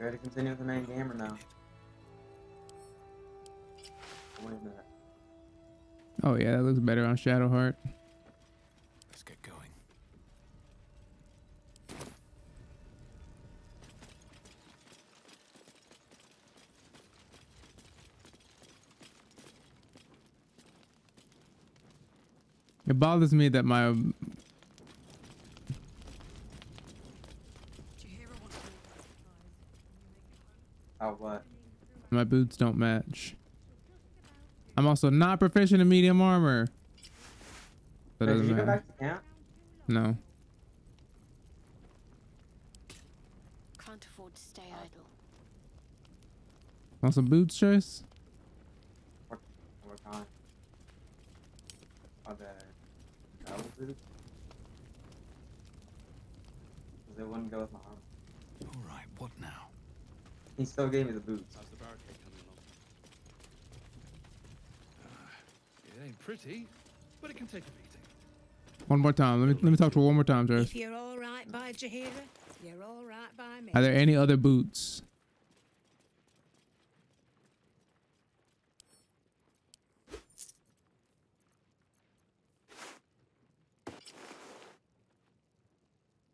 Ready to continue with the main game or no? Wait a minute. Oh yeah, that looks better on Shadowheart. Let's get going. It bothers me that my my boots don't match. I'm also not proficient in medium armor. That doesn't matter. Did you go back to camp? No. Can't afford to stay idle. Want some boots, Chase? What kind? Are they travel boots? Because they wouldn't go with my armor. All right, what now? He still gave me the boots. How's the barricade coming along? It ain't pretty, but it can take a beating. One more time. Let me talk to her one more time, Josh. If you're all right by Jaheira, you're all right by me. Are there any other boots?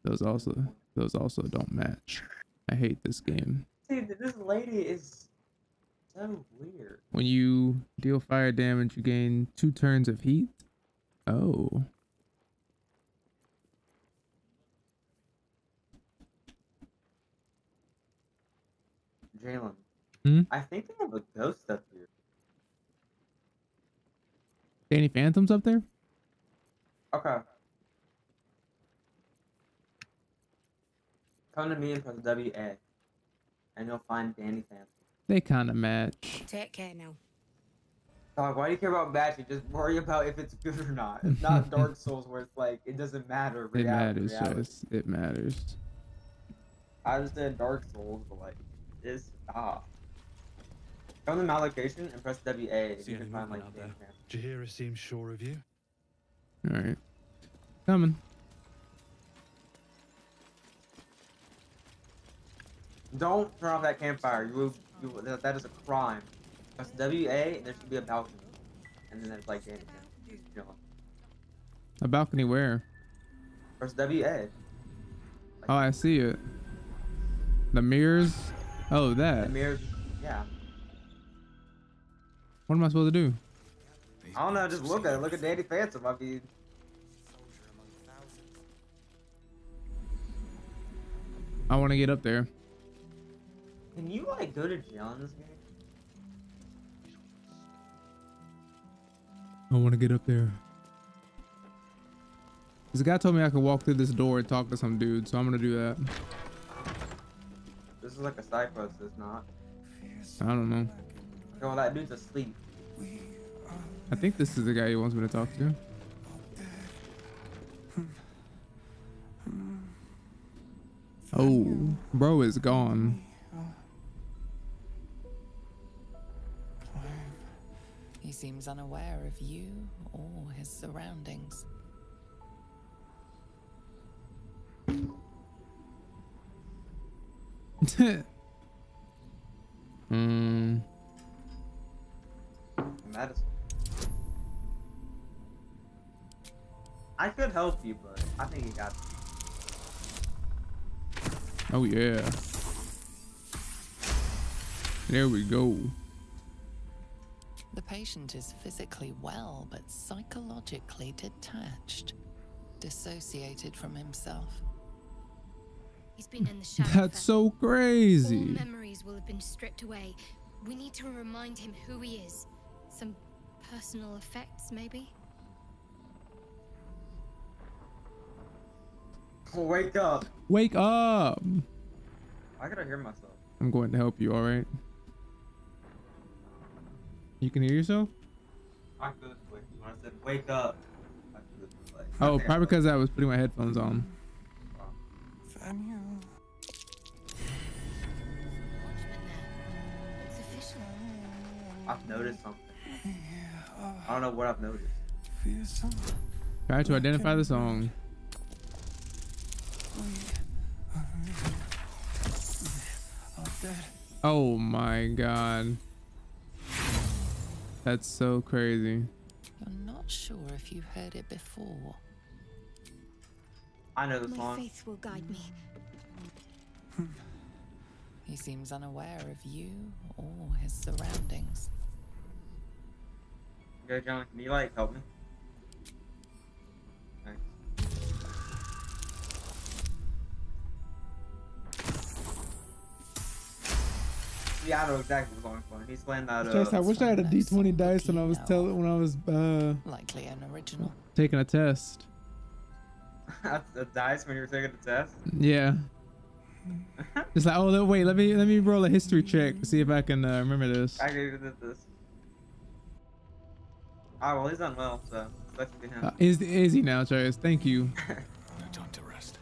Those also don't match. I hate this game. Dude, this lady is so weird. When you deal fire damage, you gain 2 turns of heat. Oh. Jalen, I think they have a ghost up here. Any phantoms up there? Okay. Come to me and press WA. And you'll find Danny fans. They kind of match. Take care now. Dog, why do you care about matching? Just worry about if it's good or not. It's not Dark Souls where it's like, it doesn't matter. Reality, it matters, yes. It matters. I just did Dark Souls, but like, it's off. Go to my location and press WA if you can find like Danny fans. Jaheira seems sure of you. Alright. Coming. Don't turn off that campfire. That is a crime. Press WA and there should be a balcony. And then there's like anything. A balcony where? Press WA. Like, oh, I see it. The mirrors. Oh, that. The mirrors. Yeah. What am I supposed to do? I don't know. Just look at it. Look at Danny Phantom. I mean. I want to get up there. Can you like go to jail in this game? I want to get up there. This guy told me I could walk through this door and talk to some dude, so I'm gonna do that. This is like a side quest, it's not. I don't know. Oh, that dude's asleep. I think this is the guy he wants me to talk to. Oh, bro is gone. He seems unaware of you or his surroundings. I could help you, but I think you got it. Oh yeah. There we go. The patient is physically well, but psychologically detached, dissociated from himself. He's been in the shadow. That's so crazy. All memories will have been stripped away. We need to remind him who he is. Some personal effects, maybe? Oh, wake up. Wake up. I gotta hear myself. I'm going to help you, all right? You can hear yourself? I could wake up. I said, wake up. I could, like, oh, probably because I was putting my headphones on. I've noticed something. I don't know what I've noticed. Try to identify the song. dead. Oh my god. That's so crazy. You're not sure if you heard it before. I know the song. My faith will guide me. He seems unaware of you or his surroundings. Okay, John, can you like help me? Yeah, I know exactly what's going on. He's playing that. I wish I had a D20 dice when I was likely an original. Taking a test. A dice when you're taking a test? Yeah. It's like, oh no, wait, let me roll a history check to see if I can remember this. I can do this. Ah, well, he's done well, so let's do him. Is he now, Travis? Thank you. No time to rest.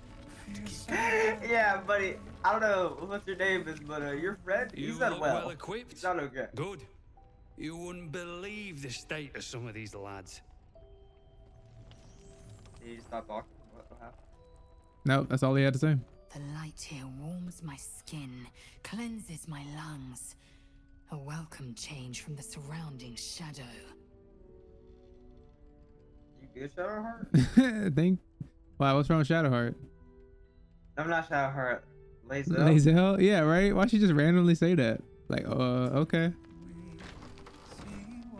Yeah, buddy. I don't know what your name is, but your friend, he's done well. He's done okay. Good. You wouldn't believe the state of some of these lads. Did he just stop talking? What happened? No, that's all he had to say. The light here warms my skin, cleanses my lungs. A welcome change from the surrounding shadow. You good, Shadowheart? Wow, what's wrong with Shadowheart? I'm not Shadowheart. Lae'zel. Lae'zel? Yeah, right? Why'd she just randomly say that? Like, okay.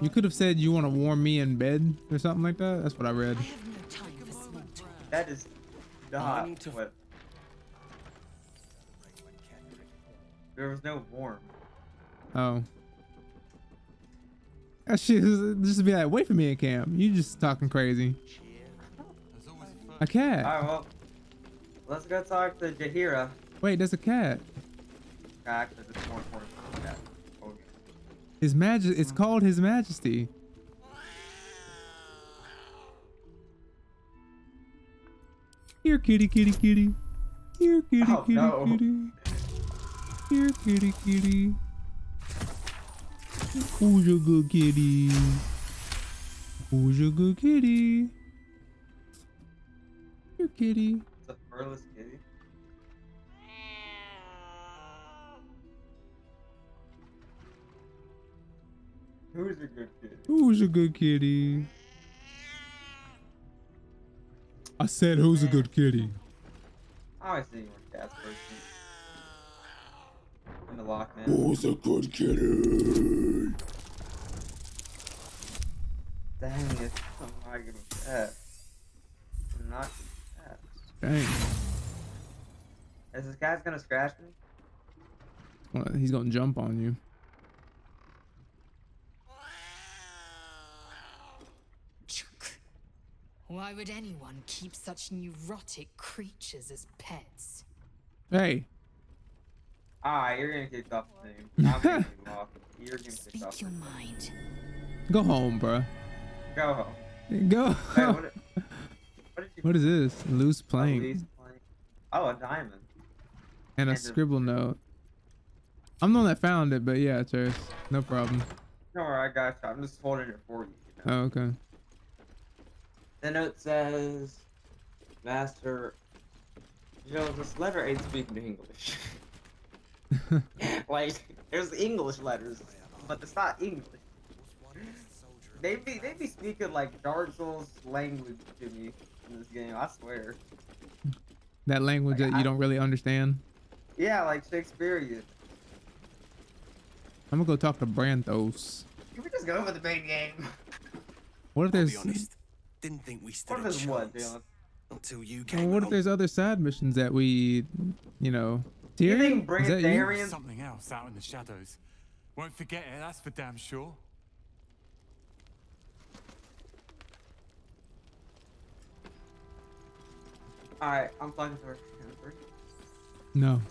You could have said you want to warm me in bed or something like that. That's what I read. I have no time for small talk. That is not what. There was no warm. Oh. That shit just be like, wait for me at camp. You just talking crazy. A cat. Alright, well. Let's go talk to Jaheira. Wait, there's a cat. Actually, there's more important than a cat. Okay. His Majesty. It's called His Majesty. Here, kitty, kitty, kitty. Here, kitty, oh, kitty, no. Kitty. Here, kitty, kitty. Who's a good kitty? Who's a good kitty? Here, kitty. It's a furless kitty. Who's a good kitty? Who's a good kitty? I said, who's a good kitty? I always think you're a cat's person. In the lock, man. Who's a good kitty? Dang it. I'm not giving cats. I'm not giving cats. Dang. Is this guy's gonna scratch me? Well, he's gonna jump on you. Why would anyone keep such neurotic creatures as pets? Hey. Ah, you're gonna get off the name. I'm gonna get off. You're gonna get off. Speak your mind. Go home, bro. Go home. Go home. Hey, what is this? Loose plank. Oh, a diamond. And a scribble note. I'm the one that found it, but yeah, Chris. No problem. Don't worry, I got you. I'm just holding it for you. You know? Oh, okay. The note says, Master, you know, this letter ain't speaking English. Like, there's English letters, but it's not English. They be speaking like Dark Souls language to me in this game, I swear. That language like, that you don't really understand? Yeah, like Shakespearean. I'm gonna go talk to Branthos. Can we just go over the main game? What if there's... Didn't think we stood a chance until you came. Well, what if there's other side missions that we, you know, Tyrion? Is that you? Something else out in the shadows. Won't forget it. That's for damn sure. All right, I'm talking to her. No.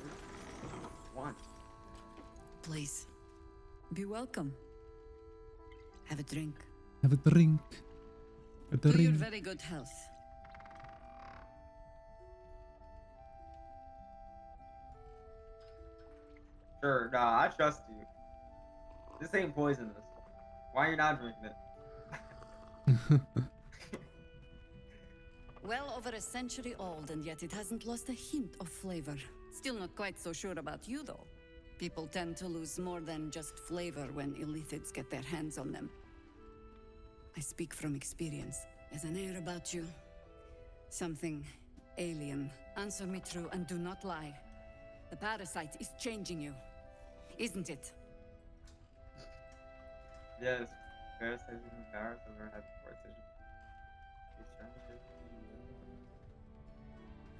One. Please, be welcome. Have a drink. Have a drink. To your very good health. Sure, nah, I trust you. This ain't poisonous. Why are you not drinking it? Well over a century old, and yet it hasn't lost a hint of flavor. Still not quite so sure about you, though. people tend to lose more than just flavor when Illithids get their hands on them. I speak from experience. There's an air about you. Something alien. Answer me true and do not lie. The parasite is changing you, isn't it? Yes. Parasite is in Paris. I've never had before.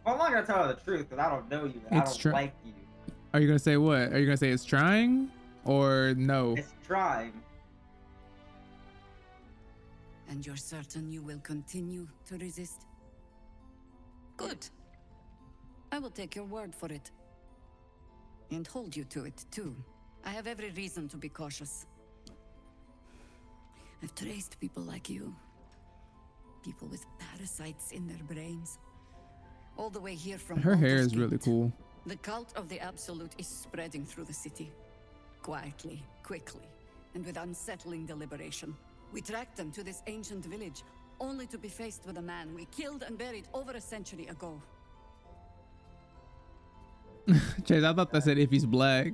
Well, I'm not gonna tell you the truth, because I don't know you. And I don't like you. Are you gonna say what? Are you gonna say it's trying? Or no? It's trying. And you're certain you will continue to resist? Good. I will take your word for it. And hold you to it, too. I have every reason to be cautious. I've traced people like you. People with parasites in their brains. All the way here from... Her hair is really cool. The cult of the Absolute is spreading through the city. Quietly, quickly, and with unsettling deliberation. We tracked them to this ancient village, only to be faced with a man we killed and buried over a century ago. Chase, I thought that said if he's black.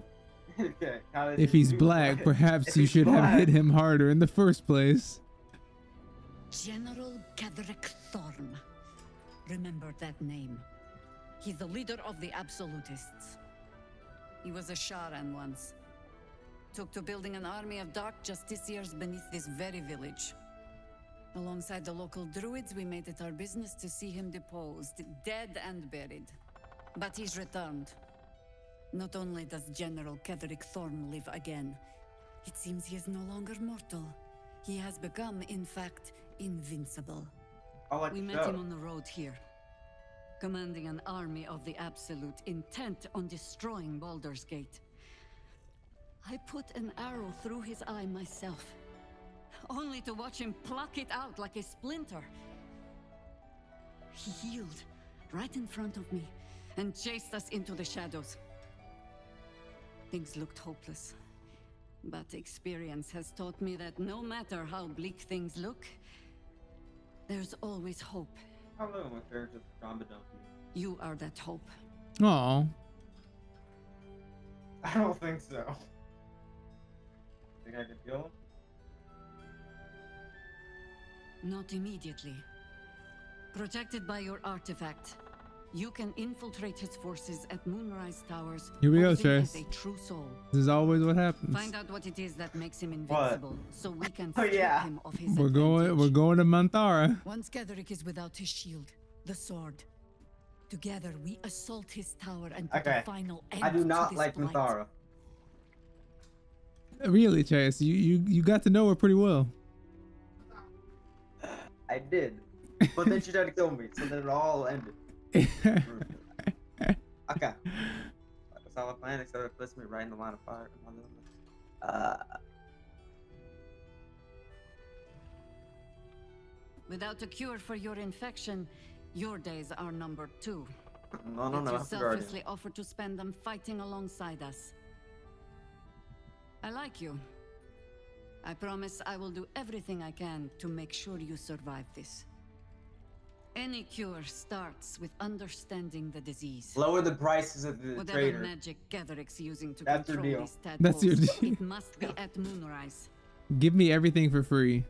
Okay, if he's black, perhaps you should have hit him harder in the first place. General Ketheric Thorm. Remember that name. He's the leader of the Absolutists. He was a Sharran once. Took to building an army of dark justiciars beneath this very village. Alongside the local druids, we made it our business to see him deposed, dead and buried. But he's returned. Not only does General Ketheric Thorm live again, it seems he is no longer mortal. He has become, in fact, invincible. We met him on the road here, commanding an army of the Absolute, intent on destroying Baldur's Gate. I put an arrow through his eye myself, only to watch him pluck it out like a splinter. He healed right in front of me and chased us into the shadows. Things looked hopeless, but experience has taught me that no matter how bleak things look, there's always hope. Hello, my parents just gone to dump you. You are that hope. Aww. I don't think so. Think I can heal him? Not immediately. Protected by your artifact, you can infiltrate his forces at Moonrise Towers. Here we go, Chase. A true soul. This is always what happens. Find out what it is that makes him invincible, so we can strip him of his advantage. We're going to Minthara. Once Ketheric is without his shield, the sword. Together we assault his tower and put the final end to this blight. I do not like Minthara. Really, Chase? You got to know her pretty well. I did, but then she tried to kill me, so then it all ended. Okay. That's all I planned, except it puts me right in the line of fire. Without a cure for your infection, your days are numbered too. No. You selflessly offered to spend them fighting alongside us. I like you. I promise I will do everything I can to make sure you survive this. Any cure starts with understanding the disease. Lower the prices of the trader. Whatever magic Ketheric's using to control these tadpoles, that's your deal. It must be at Moonrise. Give me everything for free.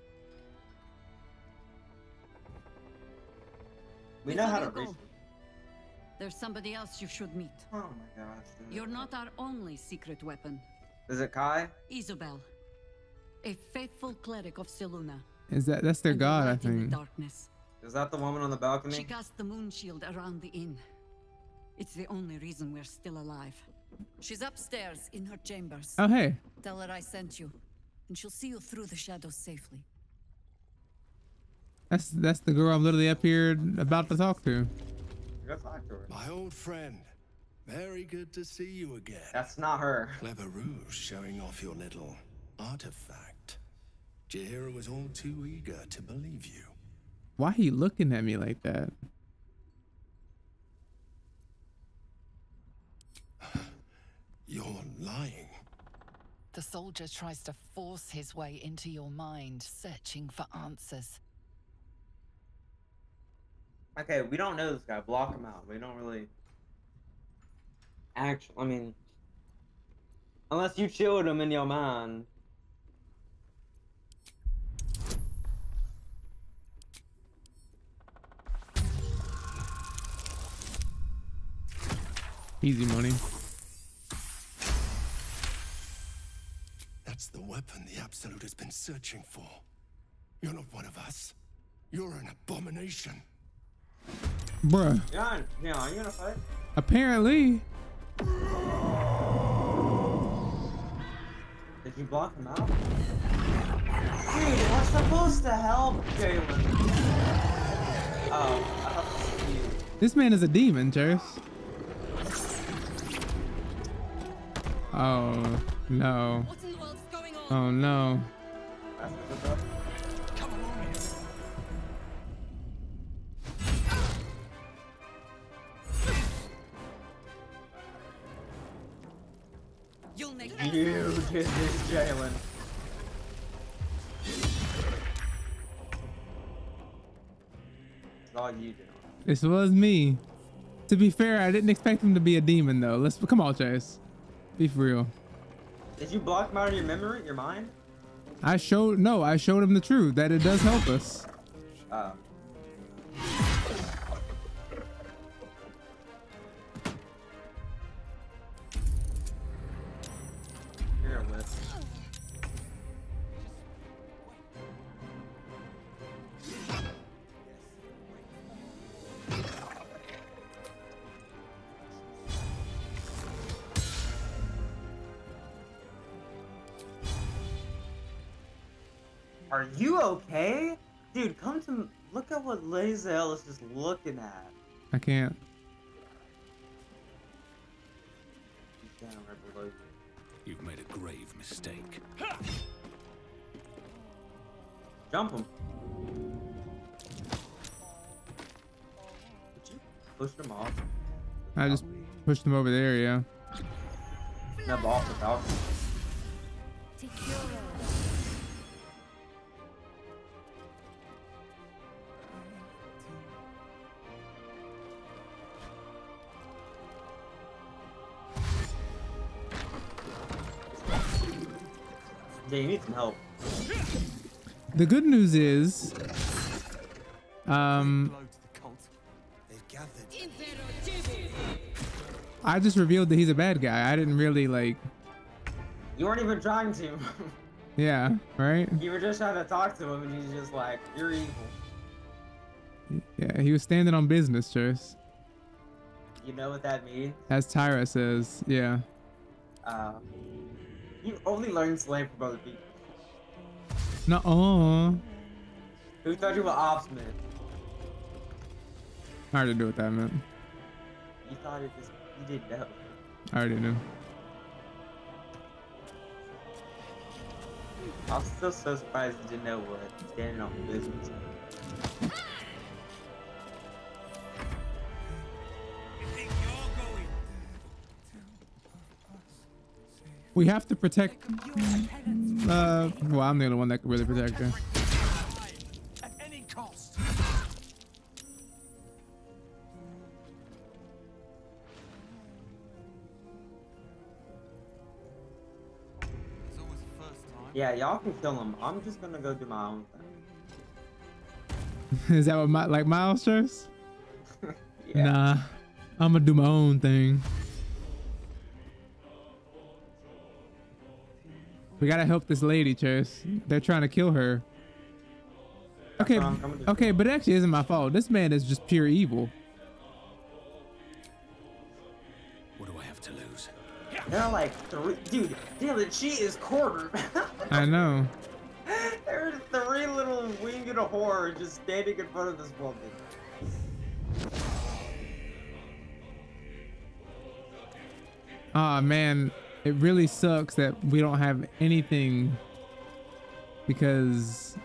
We know how to reach. There's somebody else you should meet. Oh my gosh. Dude. You're not our only secret weapon. Is it Kai? Isabel, a faithful cleric of Selûne. Is that's their god, I think. Darkness. Is that the woman on the balcony? She cast the moon shield around the inn. It's the only reason we're still alive. She's upstairs in her chambers. Oh, hey. Tell her I sent you, and she'll see you through the shadows safely. That's the girl I'm literally up here about to talk to. My old friend. Very good to see you again. That's not her. Clever ruse showing off your little artifact. Jaheira was all too eager to believe you. Why are you looking at me like that? You're lying. The soldier tries to force his way into your mind, searching for answers. Okay, we don't know this guy. Block him out. We don't really... Actually, I mean... Unless you chilled him in your mind. Easy money. That's the weapon the Absolute has been searching for. You're not one of us. You're an abomination. Bruh. John, now are you gonna fight? Apparently. Did you block him out? Dude, we're supposed to help Jalen. Oh, I thought this was you. This man is a demon, Chase. Oh no. What in the world's going on? Oh no. Come along here. You'll make it. You did this, Jalen. It's all you do. This was me. To be fair, I didn't expect him to be a demon though. Let's come on, Chase. Be for real. Did you block him out of your memory, your mind? I showed him the truth that it does help us. You're a whiff. Are you okay? Dude, come to look at what Lae'zel is just looking at. I can't. He's down right below you. You've made a grave mistake. Jump him. Did you push him off? I just pushed him over there, yeah. That ball off the balcony. Yeah, you need some help. The good news is, I just revealed that he's a bad guy. I didn't really like. You weren't even trying to. Yeah, right. You were just trying to talk to him, and he's just like, "You're evil." Yeah, he was standing on business, Chase. You know what that means? As Tyra says, yeah. You only learn slang from other people. Nuh-uh. Who thought you were ops, man? I already knew what that meant. You thought it just, you didn't know. I already knew. I was still so surprised you didn't know what standing on business. We have to protect. Well, I'm the only one that can really protect her. At any cost. Yeah, y'all can kill him. I'm just gonna go do my own thing. Is that what my like Miles says? Yeah. Nah, I'm gonna do my own thing. We gotta help this lady, Chase. They're trying to kill her. Okay, okay, but it actually isn't my fault. This man is just pure evil. What do I have to lose? They're like three, dude. Dylan, she is quartered. I know. There's three little winged horror just standing in front of this woman. Ah, man. It really sucks that we don't have anything because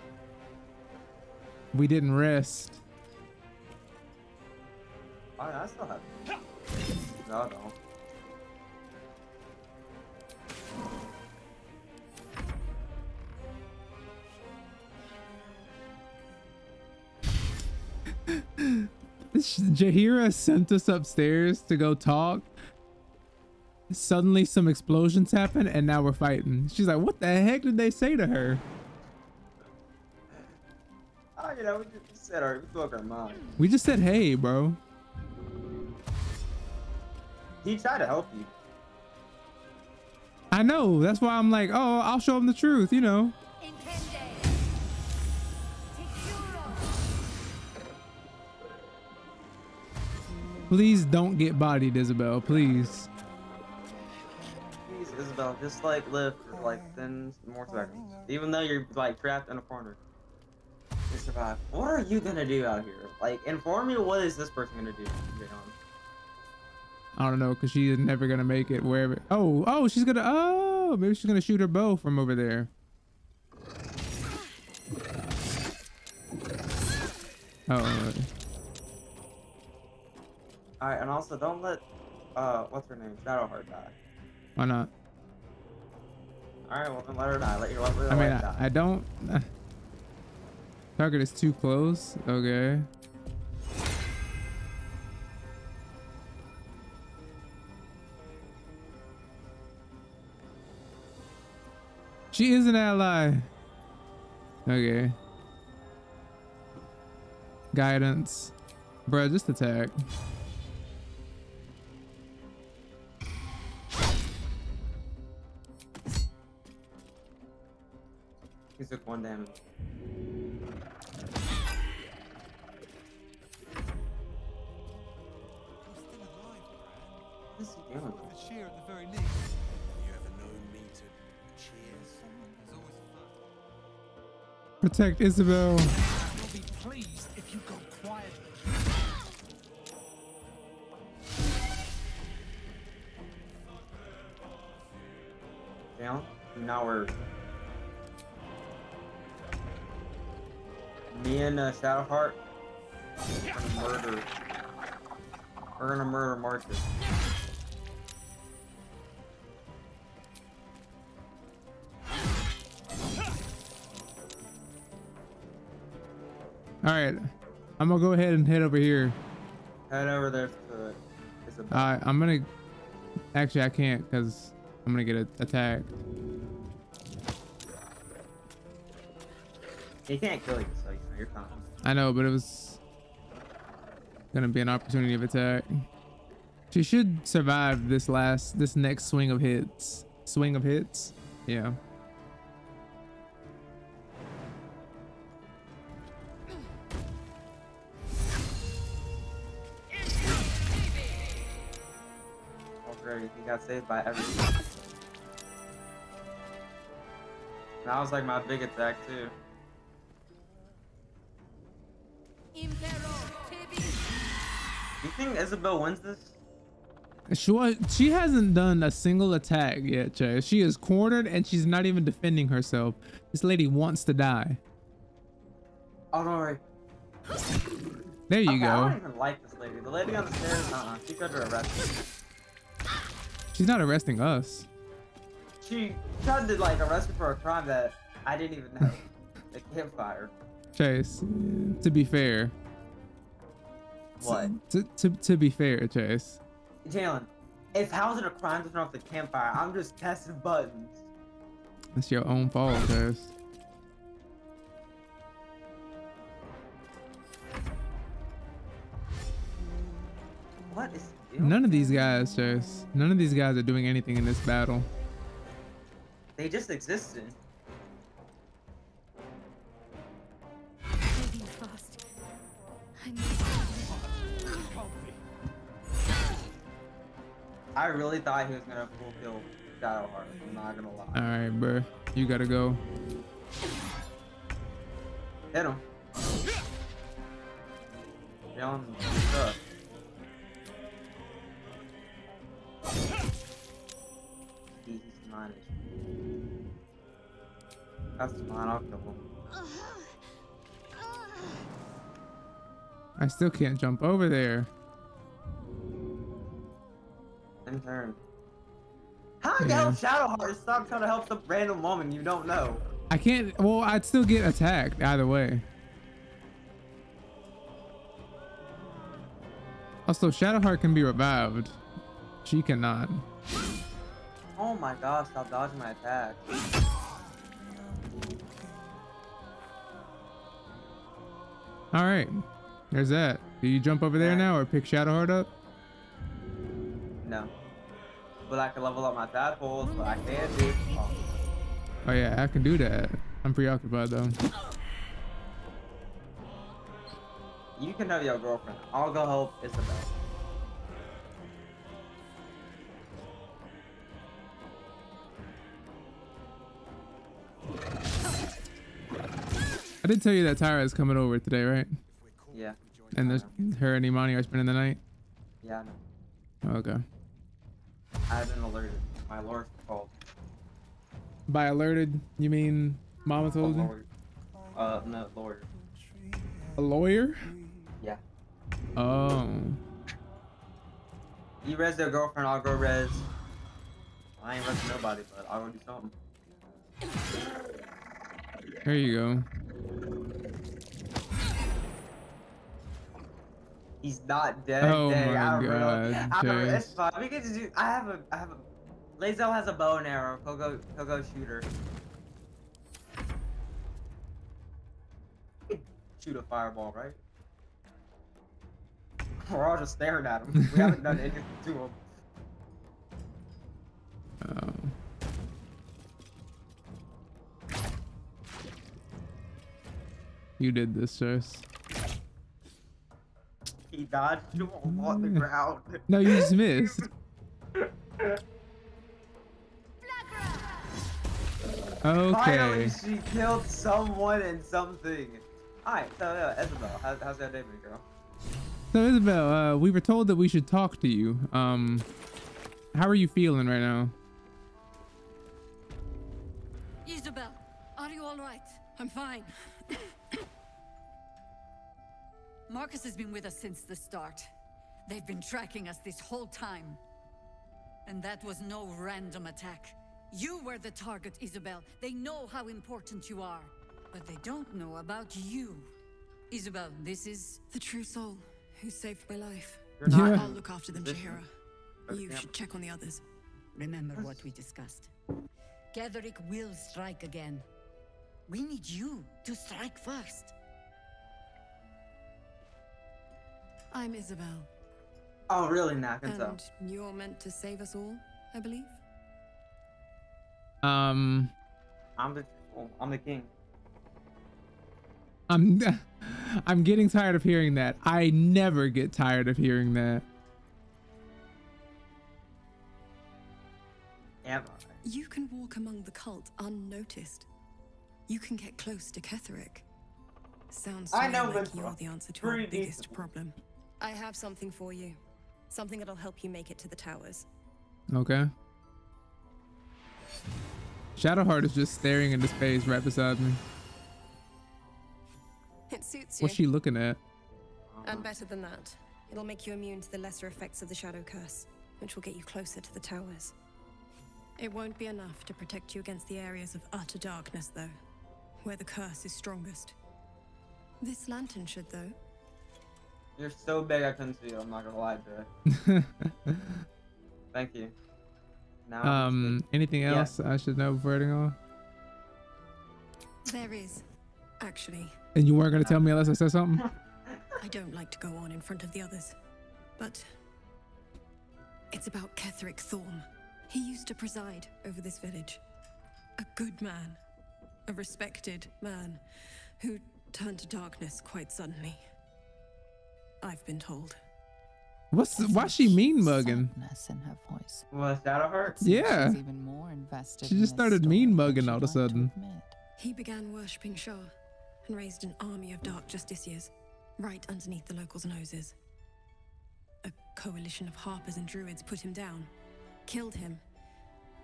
we didn't rest. I still have. No, I don't. Jaheira sent us upstairs to go talk. Suddenly some explosions happen and now we're fighting. She's like, what the heck did they say to her? Oh, you know, we just said our mind. We just said, hey, bro. He tried to help you. I know. That's why I'm like, oh, I'll show him the truth, you know. Please don't get bodied, Isabel. Please. Please, Isabel, just like live for like 10 more seconds. Even though you're like trapped in a corner. Just survive. What are you gonna do out here? Like, inform me, what is this person gonna do? I don't know, because she is never gonna make it wherever. Oh, she's gonna, oh, maybe she's gonna shoot her bow from over there. Oh. All right, and also don't let what's her name, Shadowheart, die. Why not? All right, well then let her die. Let your lovely wife die. I don't. Target is too close. Okay. She is an ally. Okay. Guidance, bro. Just attack. He took 1 damage. What is he doing? Cheer at the very least. You ever known me to cheer someone? There's always a fight. Protect Isabel. You'll be pleased if you go quietly. Down? Now we're. Me and Shadowheart, we're gonna murder Marcus. All right, I'm gonna go ahead and head over here. Head over there to Isabel. All right, I'm gonna, actually I can't because I'm gonna get attacked. He can't kill you, so you know, you're fine. I know, but it was gonna be an opportunity of attack. She should survive this next swing of hits. Swing of hits? Yeah. Oh great, he got saved by everything. That was like my big attack too. You think Isabel wins this? She hasn't done a single attack yet, Jay. She is cornered and she's not even defending herself. This lady wants to die. Oh, don't worry. There you go. I don't even like this lady. The lady on the stairs, she tried to arrest us. She's not arresting us. She tried to like arrest me for a crime that I didn't even know. The campfire. Chase, to be fair. What? To be fair, Chase. Jalen, if housing a crime doesn't off the campfire, I'm just testing buttons. That's your own fault, Chase. What is the deal? None of these guys, Chase. None of these guys are doing anything in this battle. They just existed. I really thought he was gonna full kill Shadowheart. I'm not gonna lie. All right, bro, you gotta go. Hit him. Down. He's mine. That's mine. I'll kill him. I still can't jump over there. In turn. How the hell Shadowheart stop trying to help some random woman you don't know? I can't. Well, I'd still get attacked either way. Also, Shadowheart can be revived. She cannot. Oh my god, stop dodging my attack. Alright, there's that. Do you jump over there now or pick Shadowheart up? No. But I can level up my tadpoles, but I can't do. Oh yeah, I can do that. I'm preoccupied though. You can have your girlfriend. I'll go help Isabel. I did tell you that Tyra is coming over today, right? Yeah. And her and Imani are spending the night? Yeah, I know. Okay. I've been alerted. My lord called. By alerted, you mean Mama told you? No, lawyer. A lawyer? Yeah. Oh. You res their girlfriend, I'll go res. I ain't resing nobody, but I'll go do something. There you go. He's not dead. Oh my god. It's fine. We can just do. I have a. Lae'zel has a bow and arrow. He'll go shoot her. Shoot a fireball, right? We're all just staring at him. We haven't done anything to him. Oh. You did this, Jess. He dodged you on the ground. No, you just missed. Okay. Finally, she killed someone and something. Alright, so Isabel, how's that day been, girl? So Isabel, we were told that we should talk to you. How are you feeling right now? Isabel, are you alright? I'm fine. Marcus has been with us since the start. They've been tracking us this whole time. And that was no random attack. You were the target, Isabel. They know how important you are. But they don't know about you. Isabel, this is the true soul who saved my life. Yeah. I'll look after them, Jaheira. You should check on the others. Remember what we discussed. Ketheric will strike again. We need you to strike first. I'm Isabel. Oh, really? And you're meant to save us all, I believe. I'm the king. I'm getting tired of hearing that. I never get tired of hearing that. Ever. You can walk among the cult unnoticed. You can get close to Ketheric. Sounds to me like you're the answer to our biggest problem. I have something for you. Something that'll help you make it to the towers. Okay. Shadowheart is just staring into space right beside me. It suits you. What's she looking at? And better than that, it'll make you immune to the lesser effects of the shadow curse, which will get you closer to the towers. It won't be enough to protect you against the areas of utter darkness, though, where the curse is strongest. This lantern should, though. You're so big I couldn't see you, I'm not gonna lie to it. Thank you. Now anything else I should know before heading on? There is, actually. And you weren't going to tell me unless I said something? I don't like to go on in front of the others, but it's about Ketheric Thorm. He used to preside over this village. A good man, a respected man, who turned to darkness quite suddenly. I've been told. Why's she mean mugging? In her voice. Was that a hurt? Yeah. Even more invested. She just started mean mugging all of a sudden. He began worshipping Shar and raised an army of dark justicias right underneath the locals' noses. A coalition of harpers and druids put him down, killed him,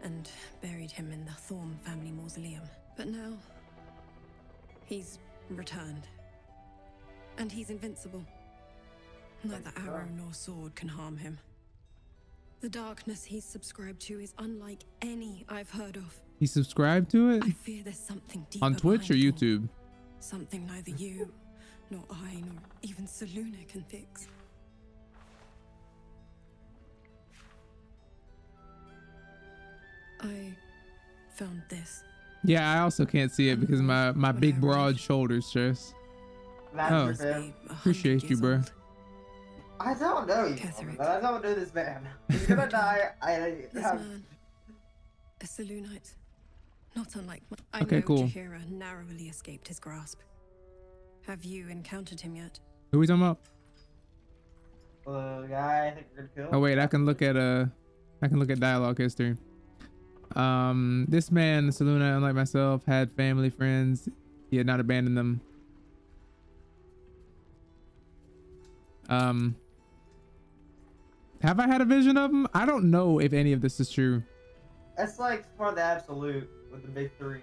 and buried him in the Thorm family mausoleum. But now, he's returned. And he's invincible. Neither arrow nor sword can harm him. The darkness he's subscribed to is unlike any I've heard of. He subscribed to it? I fear there's something deeper. On Twitch or YouTube? Something neither you, nor I, nor even Selûne can fix. I found this. Yeah, I also can't see it because my big broad shoulders, Jess. Oh, appreciate you, bro. I don't know you, but I don't know this man. He's gonna die. A Selûnite, not unlike. Okay, cool. Jaheira narrowly escaped his grasp. Have you encountered him yet? Who are we talking about? The guy I think we're gonna kill. Oh wait, I can look at dialogue history. This man, the Selûne, unlike myself, had family, friends. He had not abandoned them. Have I had a vision of him? I don't know if any of this is true. That's like for the Absolute with the big three.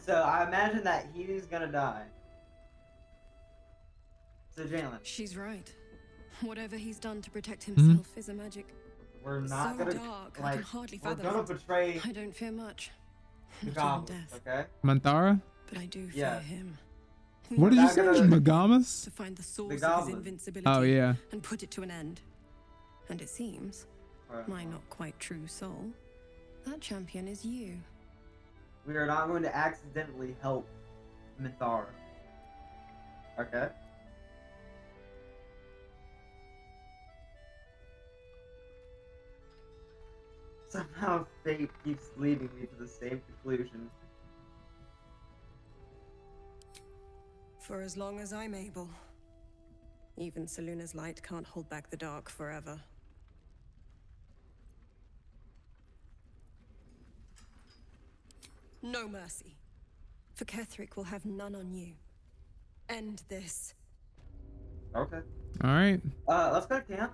So I imagine that he's gonna die. So Jalen. She's right. Whatever he's done to protect himself is a magic. We're not so gonna dark, like, I can hardly we're gonna betray. I don't fear much. The goblins, okay? Minthara? But I do fear him. What did you say? Magamas? To find the source of his invincibility and put it to an end. And it seems, my not quite true soul, that champion is you. We are not going to accidentally help Minthara. Okay. Somehow fate keeps leading me to the same conclusion. For as long as I'm able. Even Selûne's light can't hold back the dark forever. No mercy. For Ketheric will have none on you. End this. Okay. Alright. Let's go to camp.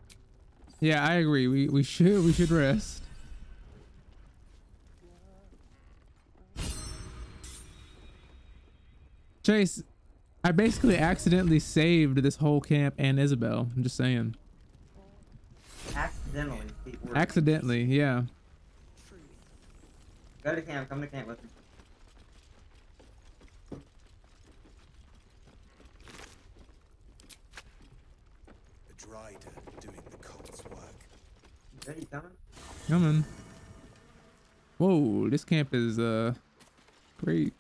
Yeah, I agree. We should rest. Chase, I basically accidentally saved this whole camp and Isabel. I'm just saying. Accidentally. Accidentally, yeah. Go to camp. Come to camp with me. A drider doing the cold's work. Is that you coming? Coming. Whoa, this camp is crazy.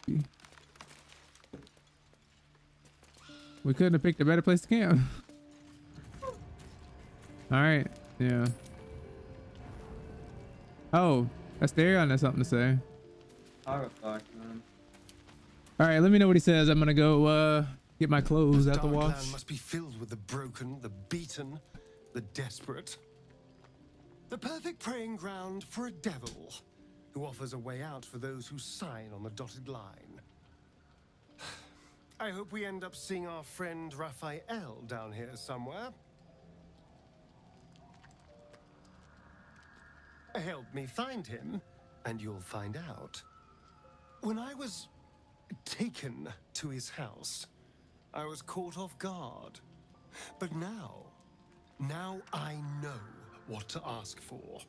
We couldn't have picked a better place to camp. Alright, yeah. Oh, Asterion has something to say. Alright, let me know what he says. I'm gonna go get my clothes out the wash. The land must be filled with the broken, the beaten, the desperate. The perfect praying ground for a devil who offers a way out for those who sign on the dotted line. I hope we end up seeing our friend Raphael down here somewhere. Help me find him, and you'll find out. When I was taken to his house, I was caught off guard. But now I know what to ask for.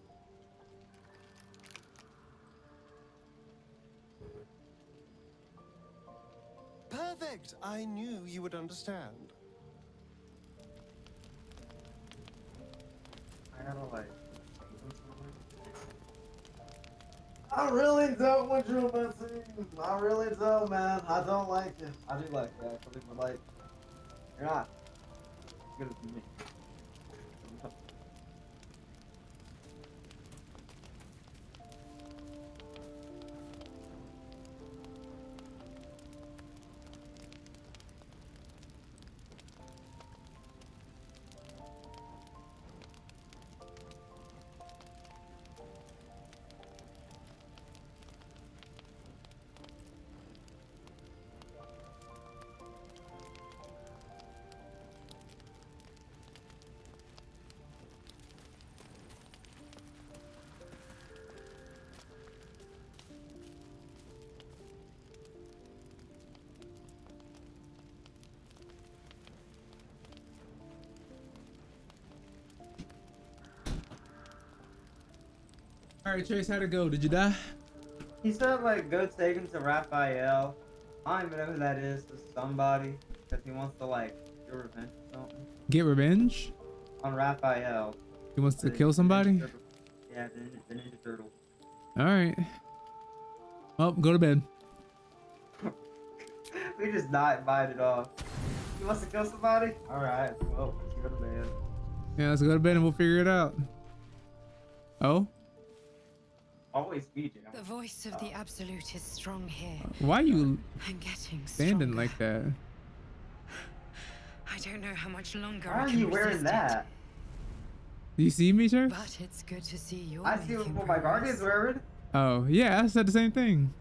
Perfect! I knew you would understand. I gotta like... I really don't want your message. I really don't, man. I don't like it. I do like that, actually, but like... You're not good as me. Alright, Chase, how'd it go? Did you die? He said, like, go take him to Raphael. I don't even know who that is, to somebody. Because he wants to, like, get revenge or something. Get revenge? On Raphael. He wants to kill somebody? Yeah, the Ninja Turtle. Alright. Well, go to bed. We're just not invited off. You want to kill somebody? Alright, well, let's go to bed. Yeah, let's go to bed and we'll figure it out. Oh? Always be down. The voice of the Absolute is strong here. Why are you standing like that? I don't know how much longer. Why are you wearing that? Do you see me, sir? But it's good to see you. I see what my guard is wearing. Oh, yeah, I said the same thing.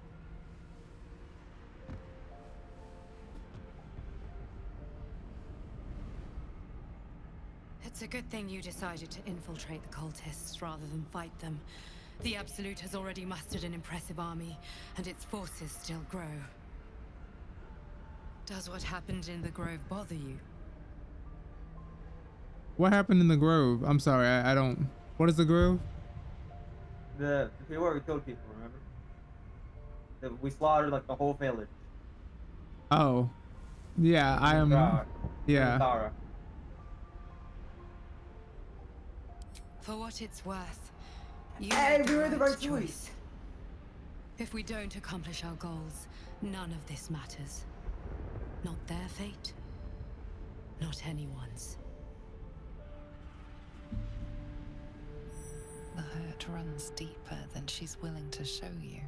It's a good thing you decided to infiltrate the cultists rather than fight them. The Absolute has already mustered an impressive army, and its forces still grow. Does what happened in the Grove bother you? What happened in the Grove? I'm sorry, I don't... What is the Grove? The... where we killed people, remember? The, we slaughtered like the whole village. Oh. Yeah, I am... Yeah. Minthara. For what it's worth... Hey, we were the right choice. If we don't accomplish our goals, none of this matters. Not their fate. Not anyone's. The hurt runs deeper than she's willing to show you.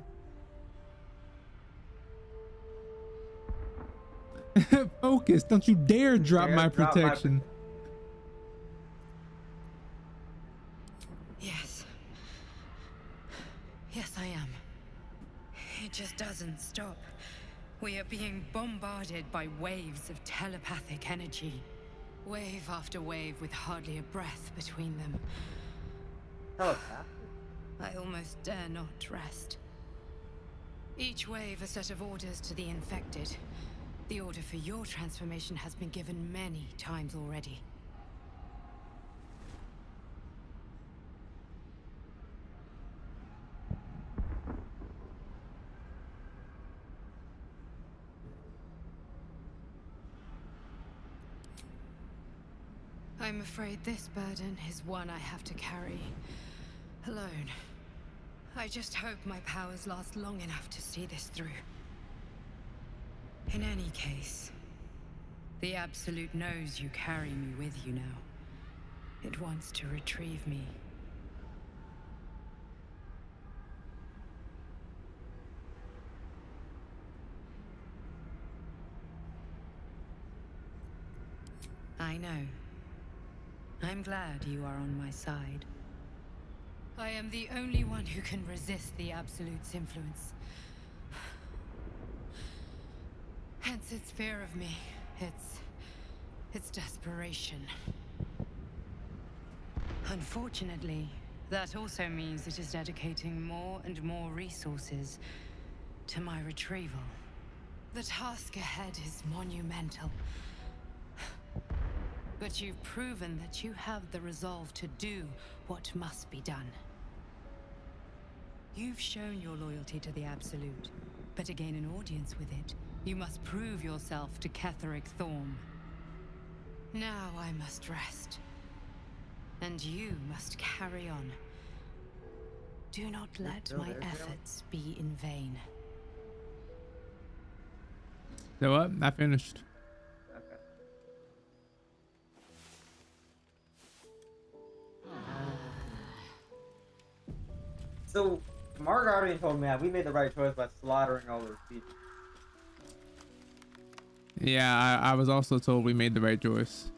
Focus! Don't you dare drop my protection. Yes. Yes, I am. It just doesn't stop. We are being bombarded by waves of telepathic energy. Wave after wave with hardly a breath between them. I almost dare not rest. Each wave a set of orders to the infected. The order for your transformation has been given many times already. I'm afraid this burden is one I have to carry alone. I just hope my powers last long enough to see this through. In any case, the Absolute knows you carry me with you now. It wants to retrieve me. I know. I'm glad you are on my side. I am the only one who can resist the Absolute's influence. Hence its fear of me, its desperation. Unfortunately, that also means it is dedicating more and more resources to my retrieval. The task ahead is monumental. But you've proven that you have the resolve to do what must be done. You've shown your loyalty to the Absolute, but to gain an audience with it, you must prove yourself to Ketheric Thorm. Now I must rest, and you must carry on. Do not let my efforts be in vain. So what? I finished. So, Mark Guardian told me that we made the right choice by slaughtering all those people. Yeah, I was also told we made the right choice.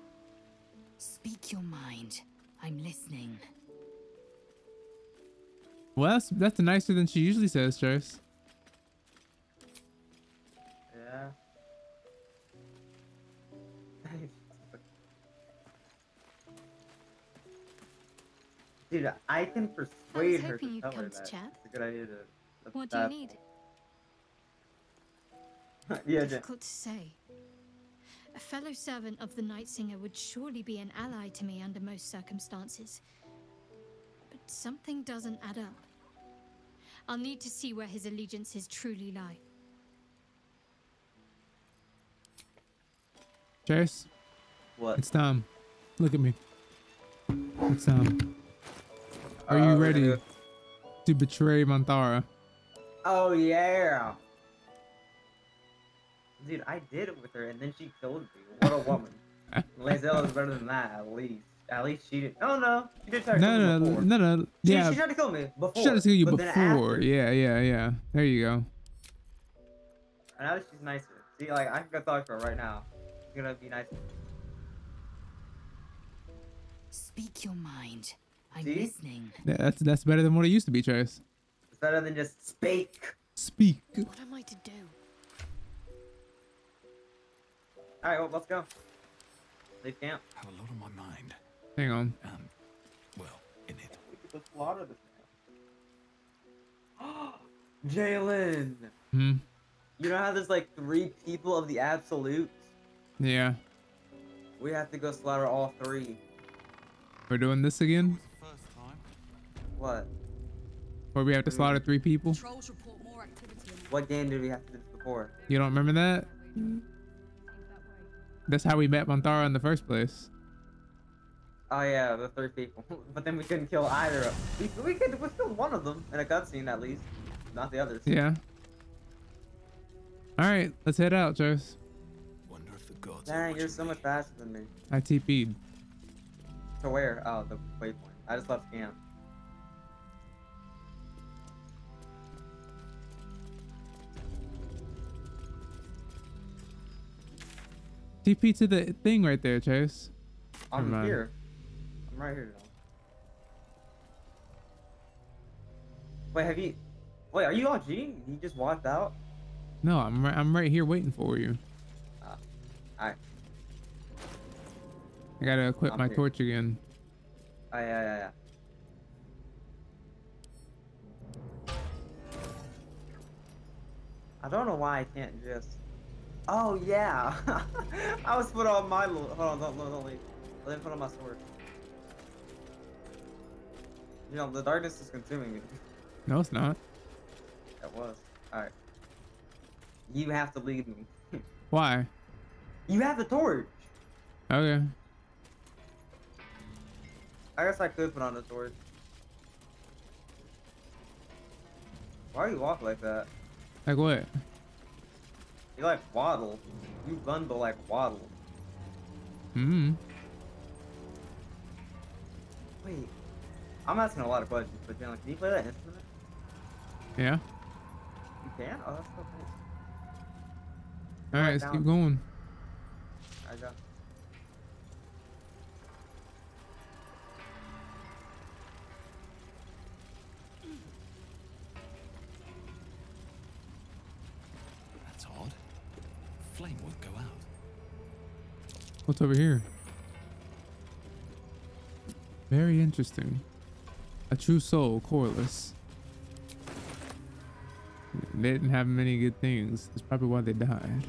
Speak your mind. I'm listening. Well, that's nicer than she usually says, Trace. Yeah. Dude, I can persuade her to tell her that. It's a good idea to... What do you need? Yeah, difficult to say. A fellow servant of the Night Singer would surely be an ally to me under most circumstances. But something doesn't add up. I'll need to see where his allegiances truly lie. Chase? What? It's time. Look at me. It's time. Are you ready to betray Minthara. Oh, yeah. Dude, I did it with her, and then she killed me. What a woman. Lae'zel is better than that, at least. At least she did. Oh, no. She did try to kill me before. No. Yeah. She tried to kill me before. She tried to kill you before. Yeah. There you go. And now she's nicer. See, like, I can go talk to her right now. She's gonna be nicer. Speak your mind. I'm listening. That's better than what it used to be, Trace. It's better than just speak. Speak. What am I to do? Alright, well, let's go. Leave camp. I have a lot on my mind. Hang on. Well, in it. Look at the slaughter of this man. Jalen! Hmm? You know how there's like 3 people of the Absolute? Yeah. We have to go slaughter all 3. We're doing this again? What? Where we have to slaughter 3 people? What game did we have to do this before? You don't remember that? That's how we met Minthara in the first place. Oh yeah, the 3 people. But then we couldn't kill either of them. We killed one of them in a cutscene at least. Not the others. Yeah. Alright, let's head out, Jose. Wonder if the gods. Dang, you're so much faster than me. I TP'd. To where? Oh, the waypoint. I just left camp. TP to the thing right there, Chase. I'm here. I'm right here. Wait, have you? Wait, are you OG? You just walked out? No, I'm right here waiting for you. Alright. I gotta equip my torch again. Oh, yeah. I don't know why I can't just. Oh yeah, I was put on my. Hold on, don't leave. I didn't put on my sword. You know the darkness is consuming me. No, it's not. It was. All right. You have to leave me. Why? You have the torch. Okay. I guess I could put on the torch. Why do you walk like that? Like what? You like waddle. You run but like waddle. Hmm. Wait. I'm asking a lot of questions, but Jalen, can you play that instrument? Yeah. You can? Oh, that's so cool. Alright, let's keep going. I got. What's over here? Very interesting. A true soul, coreless. They didn't have many good things. That's probably why they died.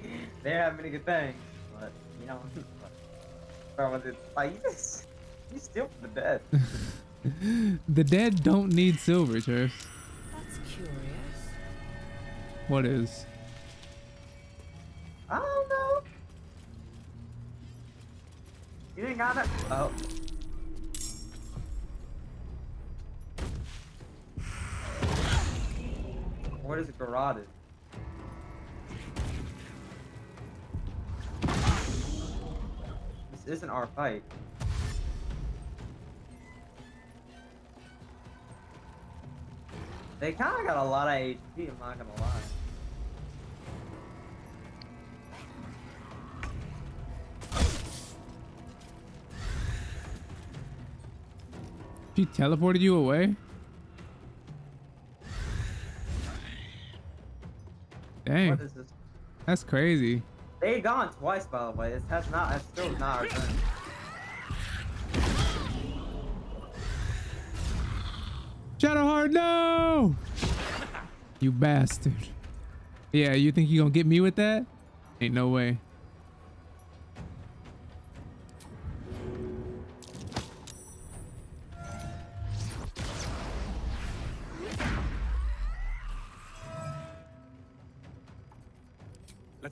They didn't have many good things, but you know, you steal from the dead. The dead don't need silver, Church. That's curious. What is? I don't know. You didn't got it? Oh. What is garroted? This isn't our fight. They kind of got a lot of HP, I'm not gonna lie. She teleported you away? Dang. What is this? That's crazy. They gone twice, by the way. This has not, that's still not our turn. Shadowheart, no! You bastard. Yeah, you think you gonna get me with that? Ain't no way.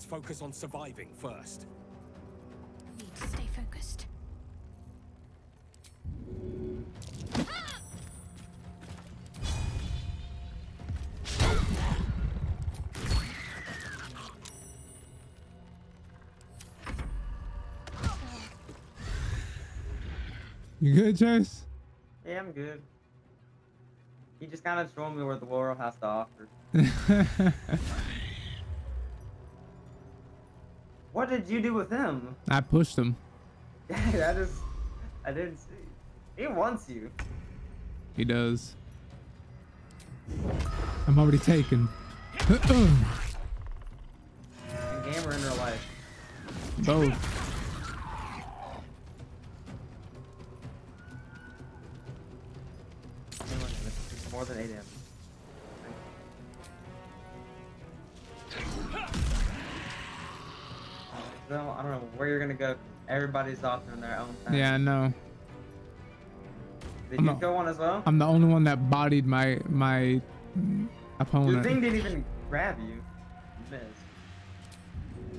Focus on surviving first. Need to stay focused. You good, Chase? Yeah, I'm good. You just kind of showed me what the world has to offer. What did you do with him? I pushed him. That is... I didn't see. He wants you. He does. I'm already taken. In game or in real life? Both. More than 8 damage. So, I don't know where you're gonna go. Everybody's off in their own time. Yeah, I know. Did you go on as well? I'm the only one that bodied my opponent. The thing didn't even grab you. You missed.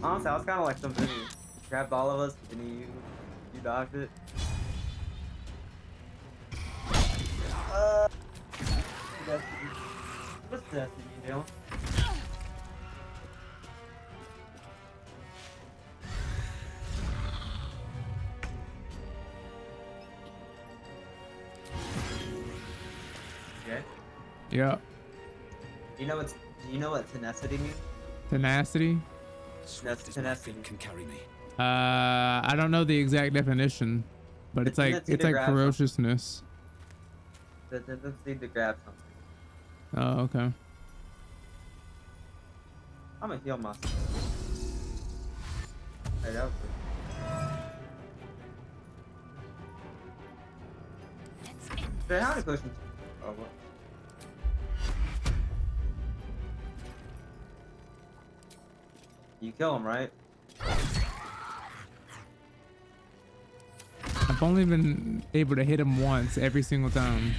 Honestly, I was kind of like somebody who grabbed all of us, but then you dodged it. What's that thing you do? Okay. Yeah. Do you know what tenacity means? Tenacity? Tenacity can carry me. I don't know the exact definition, but it's like ferociousness. The tendency to grab something. Oh, okay. I'm a heal monster. Hey, that was good. Dude, how many potions? Oh, what? You kill him, right? I've only been able to hit him once every single time.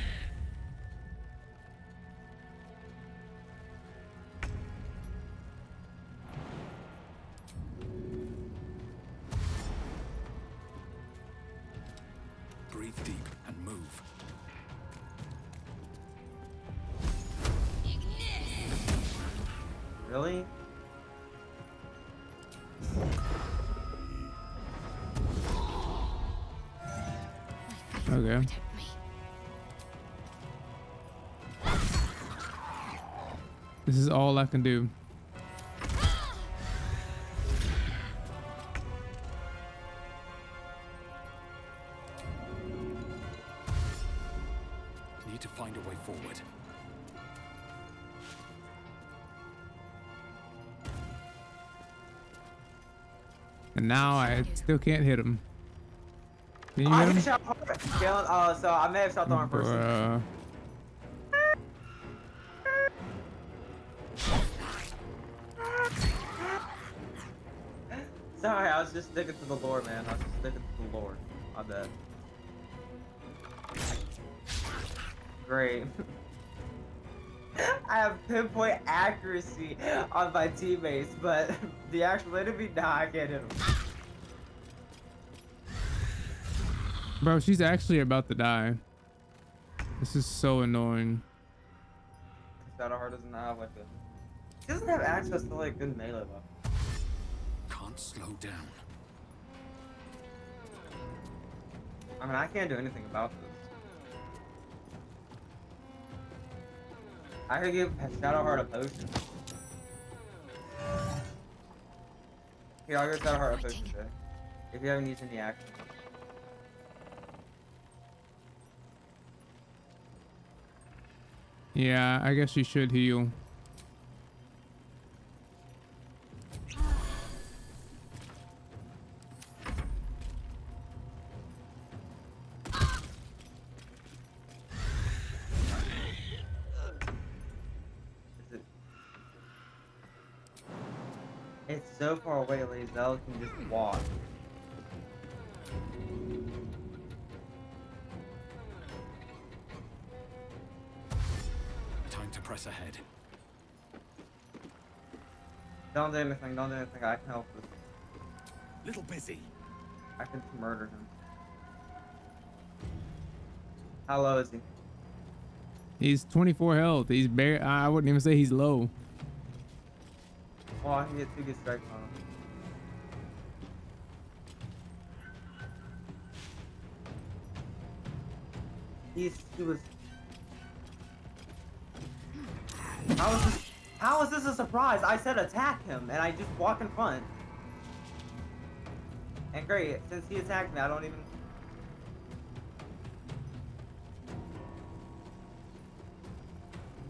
All I can do. Need to find a way forward. And now I still can't hit him. Can you hit him? Oh, so I may have shot the wrong person. Sorry, I was just sticking to the lore, man. I was just sticking to the lore. My bad. Great. I have pinpoint accuracy on my teammates, but the actual enemy, nah, I can't hit him. Bro, she's actually about to die. This is so annoying. Shadowheart doesn't have like this. She doesn't have access to like good melee weapons. Slow down. I mean, I can't do anything about this. I could give Shadowheart a potion. Here, I'll give Shadowheart a potion today. If you haven't used any action. Yeah, I guess you should heal. So far away, Lae'zel can just walk. Time to press ahead. Don't do anything, don't do anything. I can help with it. Little busy. I can murder him. How low is he? He's 24 health. He's bare. I wouldn't even say he's low. Oh, I can get 2 good strikes on him. How is this a surprise? I said attack him, and I just walk in front. And great, since he attacked me, I don't even...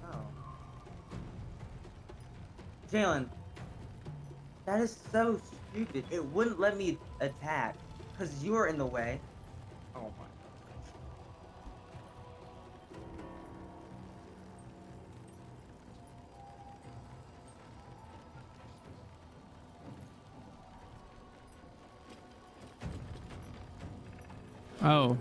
Oh. Jalen. That is so stupid. It wouldn't let me attack, because you were in the way. Oh my. Oh.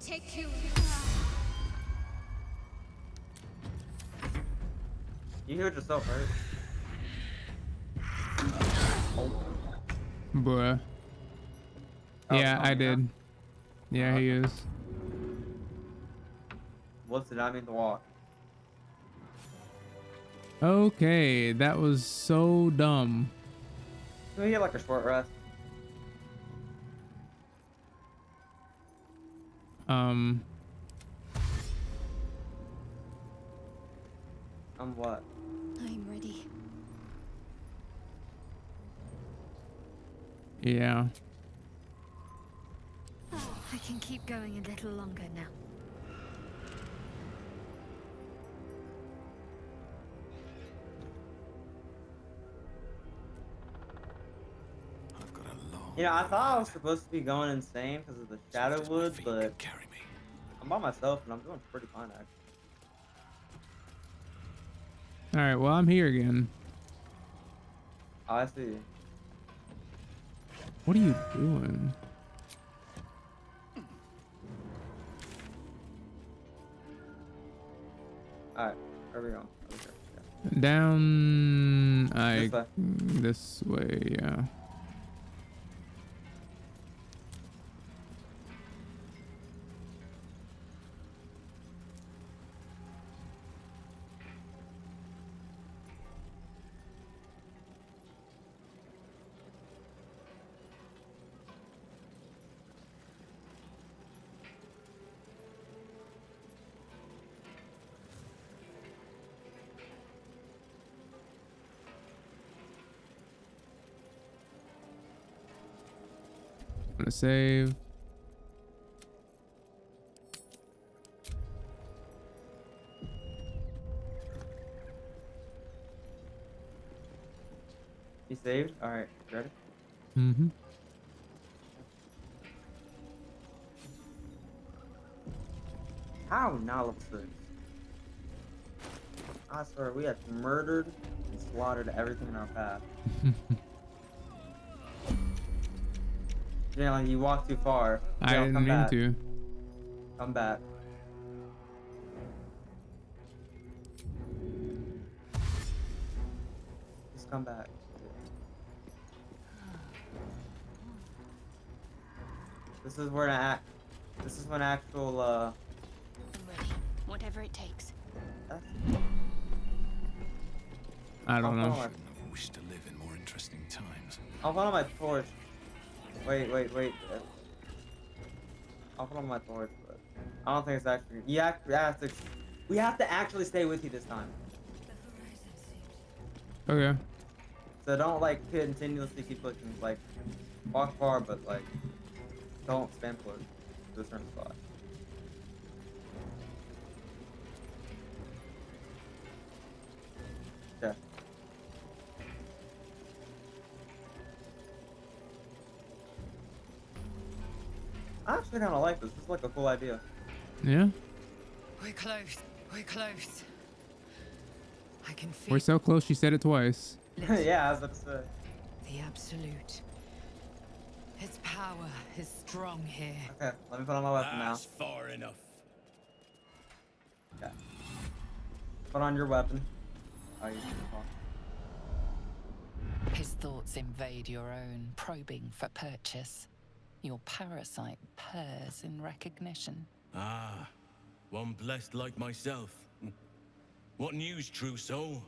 Take care. You heard yourself, right? Oh. Bruh. Yeah, I did. Yeah, he is. Whoops, did I mean to walk? Okay, that was so dumb. Can we get like a short rest? I'm what? I'm ready. Yeah. Oh, I can keep going a little longer now. You know, I thought I was supposed to be going insane because of the Shadowwood, but I'm by myself and I'm doing pretty fine, actually. Alright, well, I'm here again. Oh, I see. What are you doing? Alright, where are we going? Okay. Down... This way, yeah. To save. You saved? All right, ready? Mm-hmm. How knowledgeable. I swear we have murdered and slaughtered everything in our path. Jalen, you walked too far. Jalen, I didn't mean to. Come back. Just come back. This is where to act. This is when actual, I'm ready. Whatever it takes. I don't know. I wish to live in more interesting times. I'll follow my torch. Wait. I'll put on my torch, but I don't think it's actually. Yeah, we have to actually stay with you this time. Okay. So don't like continuously keep looking. Like walk far, but like don't spam close to a certain spot. I actually kind of like this. This is like a cool idea. Yeah. We're close. We're close. I can feel. We're so close. She said it twice. Yeah, I was about to say. The Absolute. His power is strong here. Okay, let me put on my weapon now. That's far enough. Okay. Put on your weapon. Oh, you can. His thoughts invade your own, probing for purchase. Your parasite purrs in recognition. Ah, one blessed like myself. What news, true soul?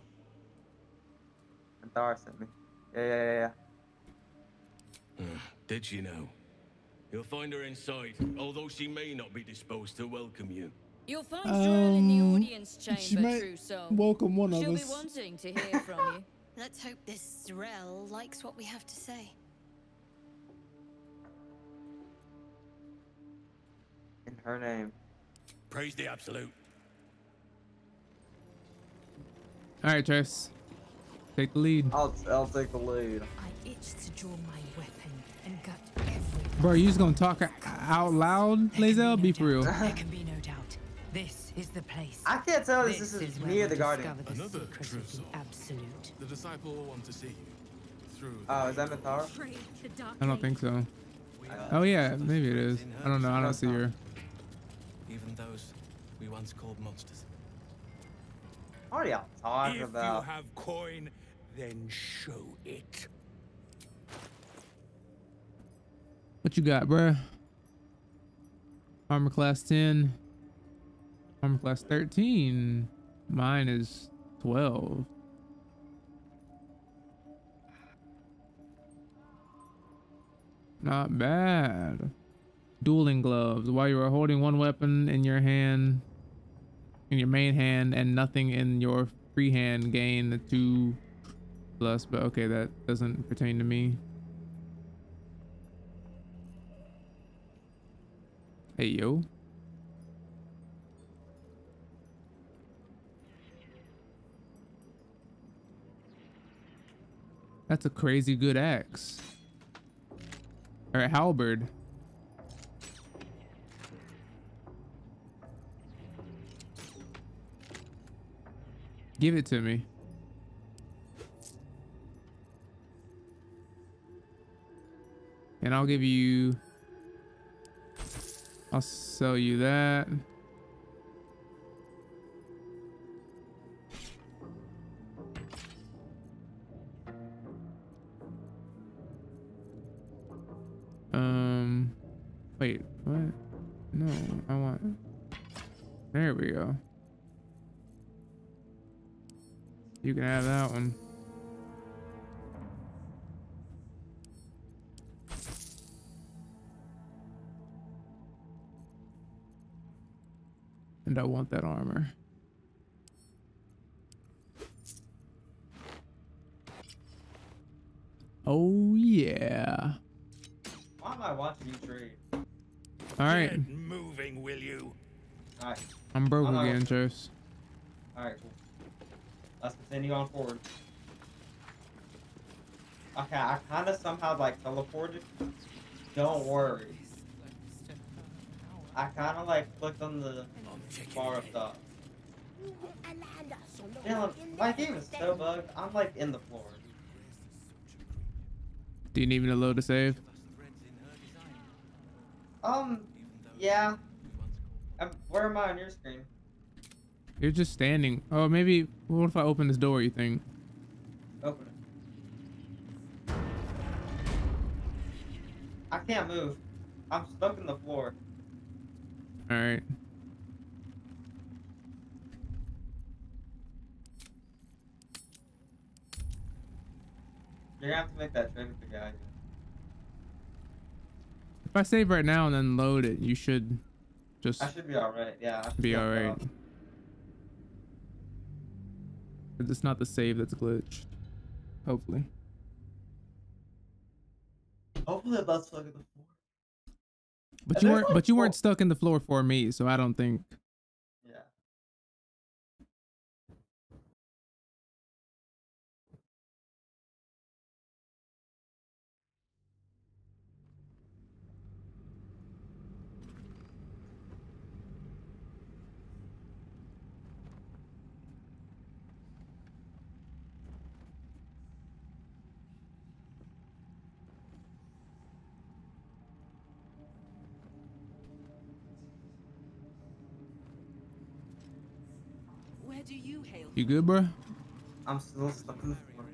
Minthara sent me. Yeah. Did she know? You'll find her inside, although she may not be disposed to welcome you. You'll find Zor-El in the audience chamber, true soul. Welcome one of us. She'll be wanting to hear from you. Let's hope this Zor-El likes what we have to say. In her name. Praise the Absolute. All right, Trace. Take the lead. I'll take the lead. I itch to draw my weapon and gut everything. Bro, you just gonna talk out loud, Lae'zel? Be for real. There can be no doubt. This is the place. I can't tell if this is near the garden. Another true soul. Absolute. The disciple will want to see you through. Oh, is that Minthara? I don't think so. Oh yeah, maybe it is. I don't know. I don't see her. Even those we once called monsters. What are y'all talking about? If you have coin, then show it. What you got, bruh? Armor class 10. Armor class 13. Mine is 12. Not bad. Dueling gloves. While you are holding one weapon in your hand, in your main hand, and nothing in your free hand, gain the 2+, but okay, that doesn't pertain to me. Hey, yo. That's a crazy good axe. All right, halberd. Give it to me. And I'll give you... I'll sell you that. Wait, what? No, I want... There we go. You can have that one. And I want that armor. Oh, yeah. Why am I watching you trade? All right. Get moving, will you? All right. I'm broke again, Chase. All right, cool. Let's continue on forward. Okay, I kind of somehow like teleported. Don't worry. I kind of like clicked on the bar of stuff. Damn, my game is so bugged. I'm like in the floor. Do you need me to load a save? Yeah. Where am I on your screen? You're just standing. Oh, maybe. What if I open this door, you think? Open it. I can't move. I'm stuck in the floor. Alright. You're gonna have to make that trade with the guy. If I save right now and then load it, you should just... I should be alright, yeah. I should be alright. It's not the save that's glitched. Hopefully. Hopefully that's stuck in the floor. But you weren't. But you weren't stuck in the floor for me, so I don't think. Yeah. You good, bro? I'm still stuck in the floor.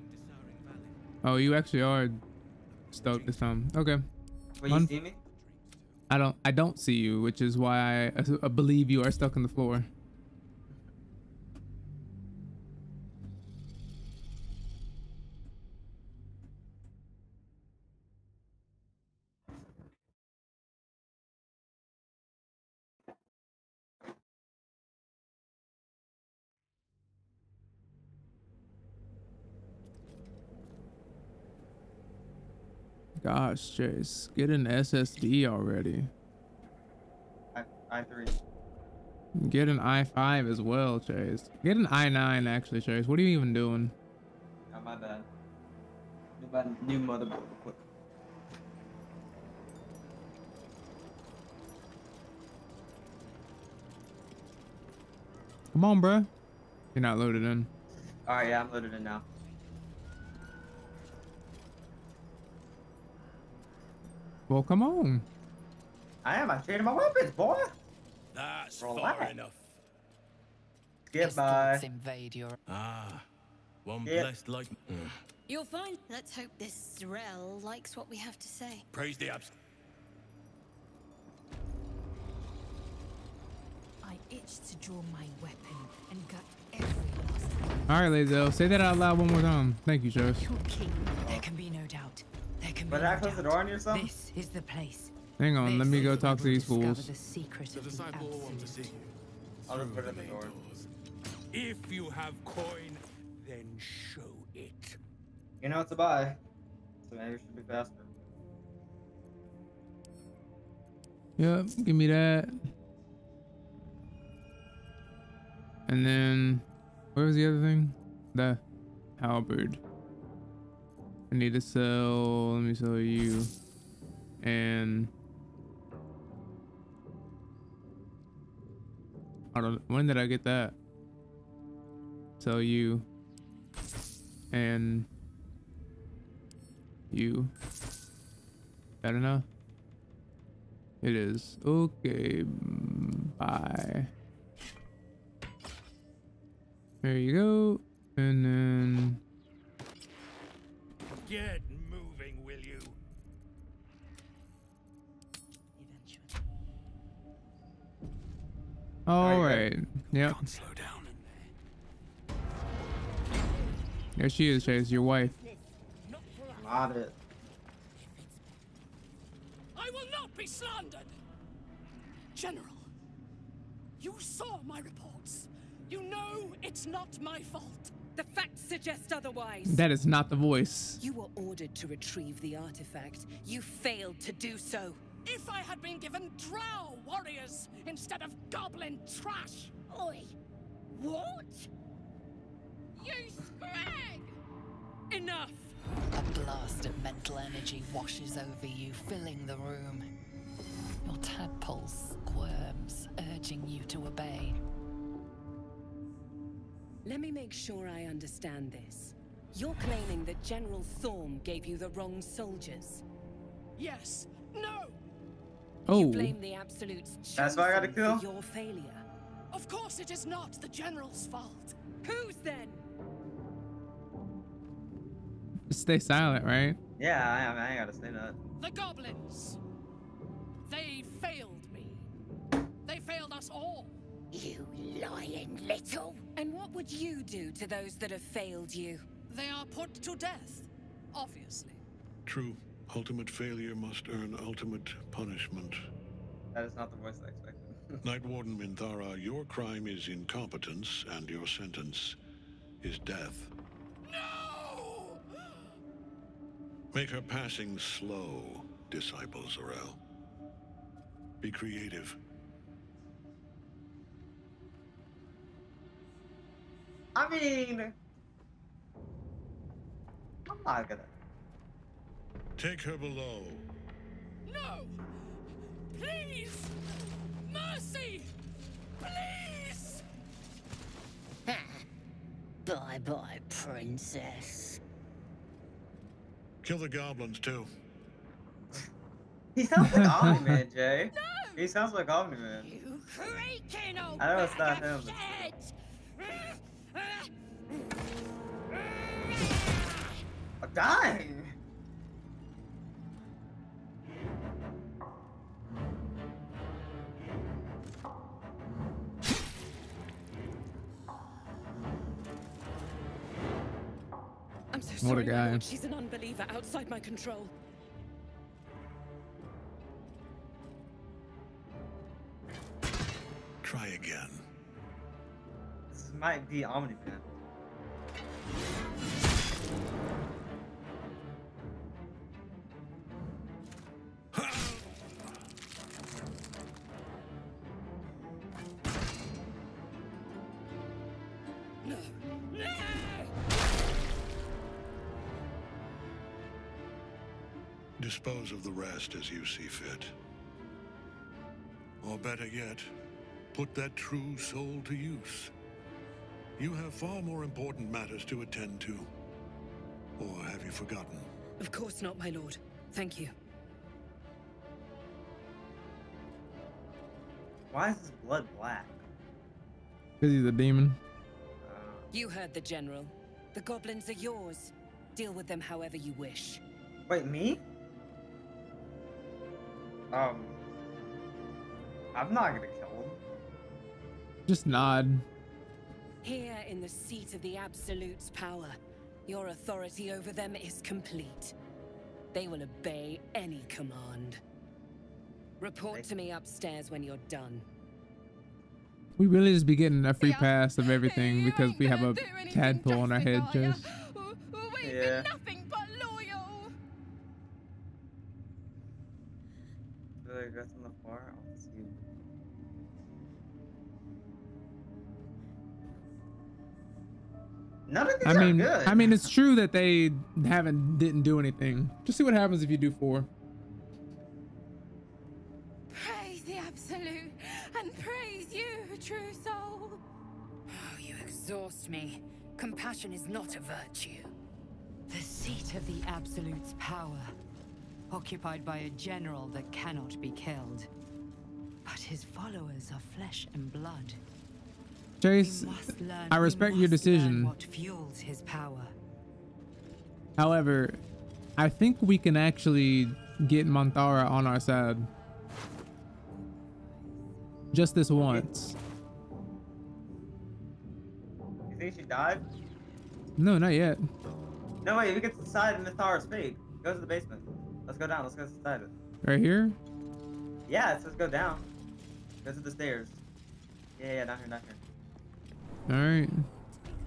Oh, you actually are stuck this time. Okay. Wait, you see me? I don't see you, which is why I believe you are stuck in the floor. gosh, Chase, get an SSD already. i3. Get an i5 as well, Chase. Get an i9 actually, Chase. What are you even doing? Oh, my bad. New motherboard. Come on, bruh. You're not loaded in. All right, yeah, I'm loaded in now. Well, come on. I am. I'm trading my weapons, boy. That's far enough. Goodbye. One blessed like. You'll find. Let's hope this Zor-El likes what we have to say. Praise the Absolute. I itched to draw my weapon and got every last. All right, Lae'zel, say that out loud one more time. Thank you, Josh. There can be no doubt. There can be. But I close the door on yourself. This is the place. Hang on, let me go talk to these fools. The disciple will want to see you. I'll just put it in the door. If you have coin, then show it. You know it's a buy, so maybe it should be faster. Yep, give me that. And then, where was the other thing? The halberd. I need to sell. Let me sell you. And I don't. When did I get that? So you and you. That enough? It is okay. Bye. There you go. And then get moving, will you? All right. Yeah. Can't slow down in there. There she is, Chase, your wife. Got it. I will not be slandered. General, you saw my reports. You know it's not my fault. The facts suggest otherwise. That is not the voice. You were ordered to retrieve the artifact. You failed to do so. If I had been given drow warriors instead of goblin trash! Oi! What? You scrag! Enough! A blast of mental energy washes over you, filling the room. Your tadpole squirms, urging you to obey. Let me make sure I understand this. You're claiming that General Thorm gave you the wrong soldiers. Yes. No! Oh. You blame the Absolute's chosen. That's why I gotta kill. Your failure. Of course it is not the General's fault. Whose then? Stay silent, right? Yeah, I ain't gotta say that. The goblins. They failed me. They failed us all. You lying little. And what would you do to those that have failed you? They are put to death, obviously. True. Ultimate failure must earn ultimate punishment. That is not the voice I expected. Night Warden Minthara, your crime is incompetence, and your sentence is death. No! Make her passing slow, Disciple Zor-El. Be creative. I mean, I'm not gonna. Take her below. No! Please! Mercy! Please! Bye-bye, princess. Kill the goblins, too. He sounds like Omni Man, Jay. No! He sounds like Omni Man. You creaking old I know it's not him. I'm dying! What a guy. She's an unbeliever outside my control. Try again. This might be Omniman. Dispose of the rest as you see fit. Or better yet, put that true soul to use. You have far more important matters to attend to. Or have you forgotten? Of course not, my lord. Thank you. Why is his blood black? Because he's a demon. You heard the general. The goblins are yours. Deal with them however you wish. Wait, me? I'm not gonna kill him. Just nod. Here in the seat of the Absolute's power, your authority over them is complete. They will obey any command. Report to me upstairs when you're done. We really just be getting a free pass of everything because we have a tadpole on our head, just. Yeah. Nothing but loyal. Do I guess on the floor? I don't see you. None of these are good. I mean, it's true that they didn't do anything. Just see what happens if you do 4. Praise the Absolute and praise you, true soul. Oh, you exhaust me. Compassion is not a virtue. The seat of the Absolute's power, occupied by a general that cannot be killed. But his followers are flesh and blood. Chase, I respect your decision. What fuels his power. However, I think we can actually get Minthara on our side. Just this once. You think she died? No, not yet. No, wait, we get to the side of Minthara's feet. Go to the basement. Let's go down. Let's go to the side. Right here? Yeah, let's go down. Go to the stairs. Yeah, down here, down here. Alright.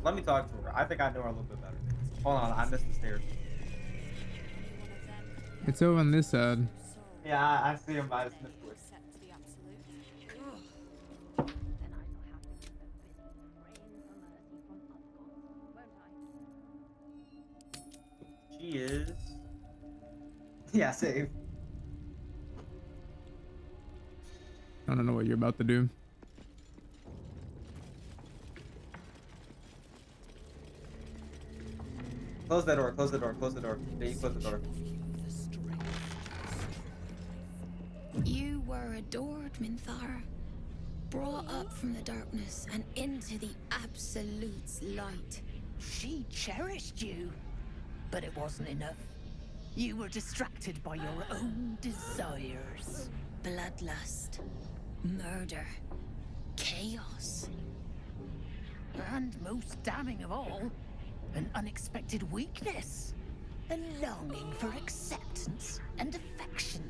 Let me talk to her. I think I know her a little bit better. Hold on, I missed the stairs. It's over on this side. Yeah, I see him. I just missed it. She is. Yeah, save. I don't know what you're about to do. Close that door, close the door, close the door. Yeah, you close the door. You were adored, Minthara. Brought up from the darkness and into the Absolute's light. She cherished you. But it wasn't enough. You were distracted by your own desires. Bloodlust, murder, chaos. And most damning of all, an unexpected weakness. A longing for acceptance and affection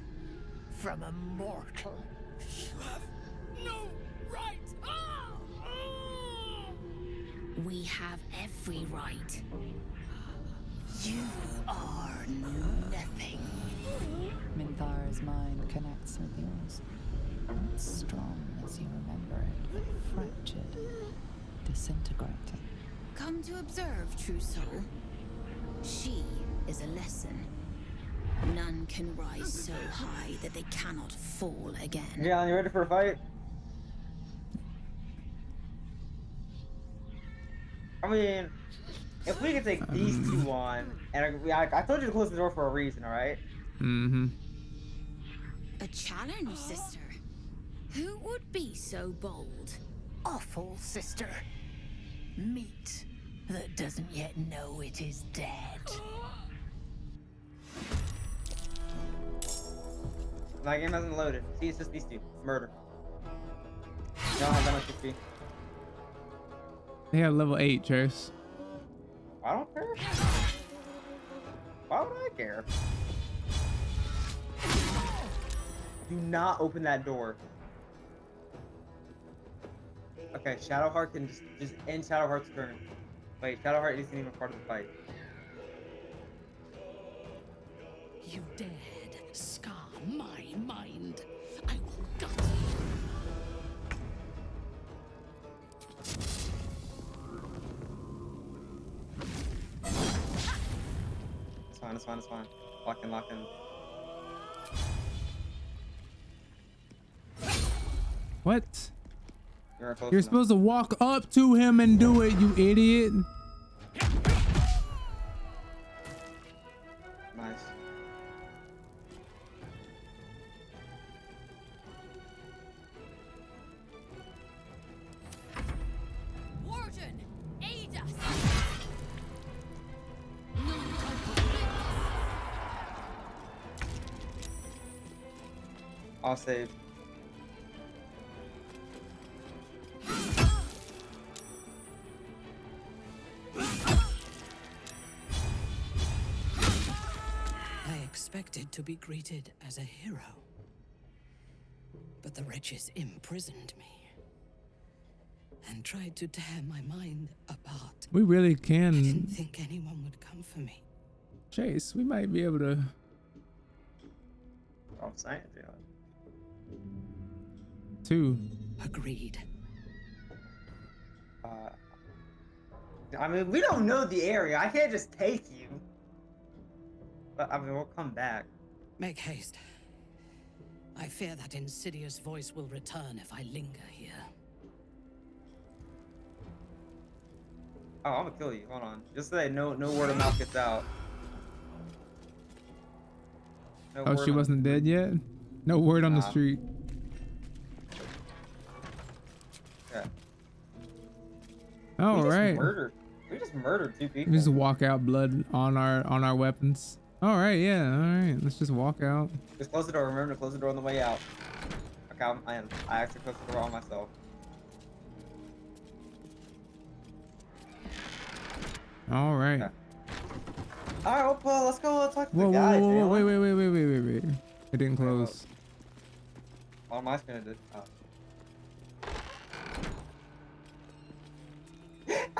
from a mortal. You have no right! Ah! Ah! We have every right. You are nothing. Minthara's mind connects with yours. Not strong as you remember it. Fractured. Disintegrating. Come to observe, true soul. She is a lesson. None can rise so high that they cannot fall again. Yeah, you ready for a fight? I mean... If we could take these two on, and I told you to close the door for a reason, all right? Mm-hmm. A challenge, sister. Who would be so bold? Awful, sister. Meat that doesn't yet know it is dead. My game hasn't loaded. See, it's just these two. Murder. I don't have that much HP. They have level 8, Chase. I don't care. Why would I care? Do not open that door. Okay, Shadowheart can just end Shadowheart's turn. Wait, Shadowheart isn't even part of the fight. You dared scar my mind. I will gut you. It's fine, it's fine, it's fine. Lock in, lock in. What? You're supposed to walk up to him and do it, you idiot. Nice. Warden, aid us. I'll save. To be greeted as a hero, but the wretches imprisoned me and tried to tear my mind apart. We really can. I didn't think anyone would come for me. Chase, we might be able to. I'm saying, dude. Two. Agreed. I mean, we don't know the area. I can't just take you. But I mean, we'll come back. Make haste. I fear that insidious voice will return if I linger here. Oh, I'm gonna kill you. Hold on. Just say no word of mouth gets out. No oh, she wasn't dead yet? No word on the street. Yeah. All right. We just murdered two people. We just walk out, blood on our weapons. All right, yeah, all right. Let's just walk out. Just close the door. Remember to close the door on the way out. Okay, I actually closed the door on myself. All right. Okay. All right, well, Paul, let's go talk to the guy. Whoa, wait. It didn't close. On my screen, it did. Oh.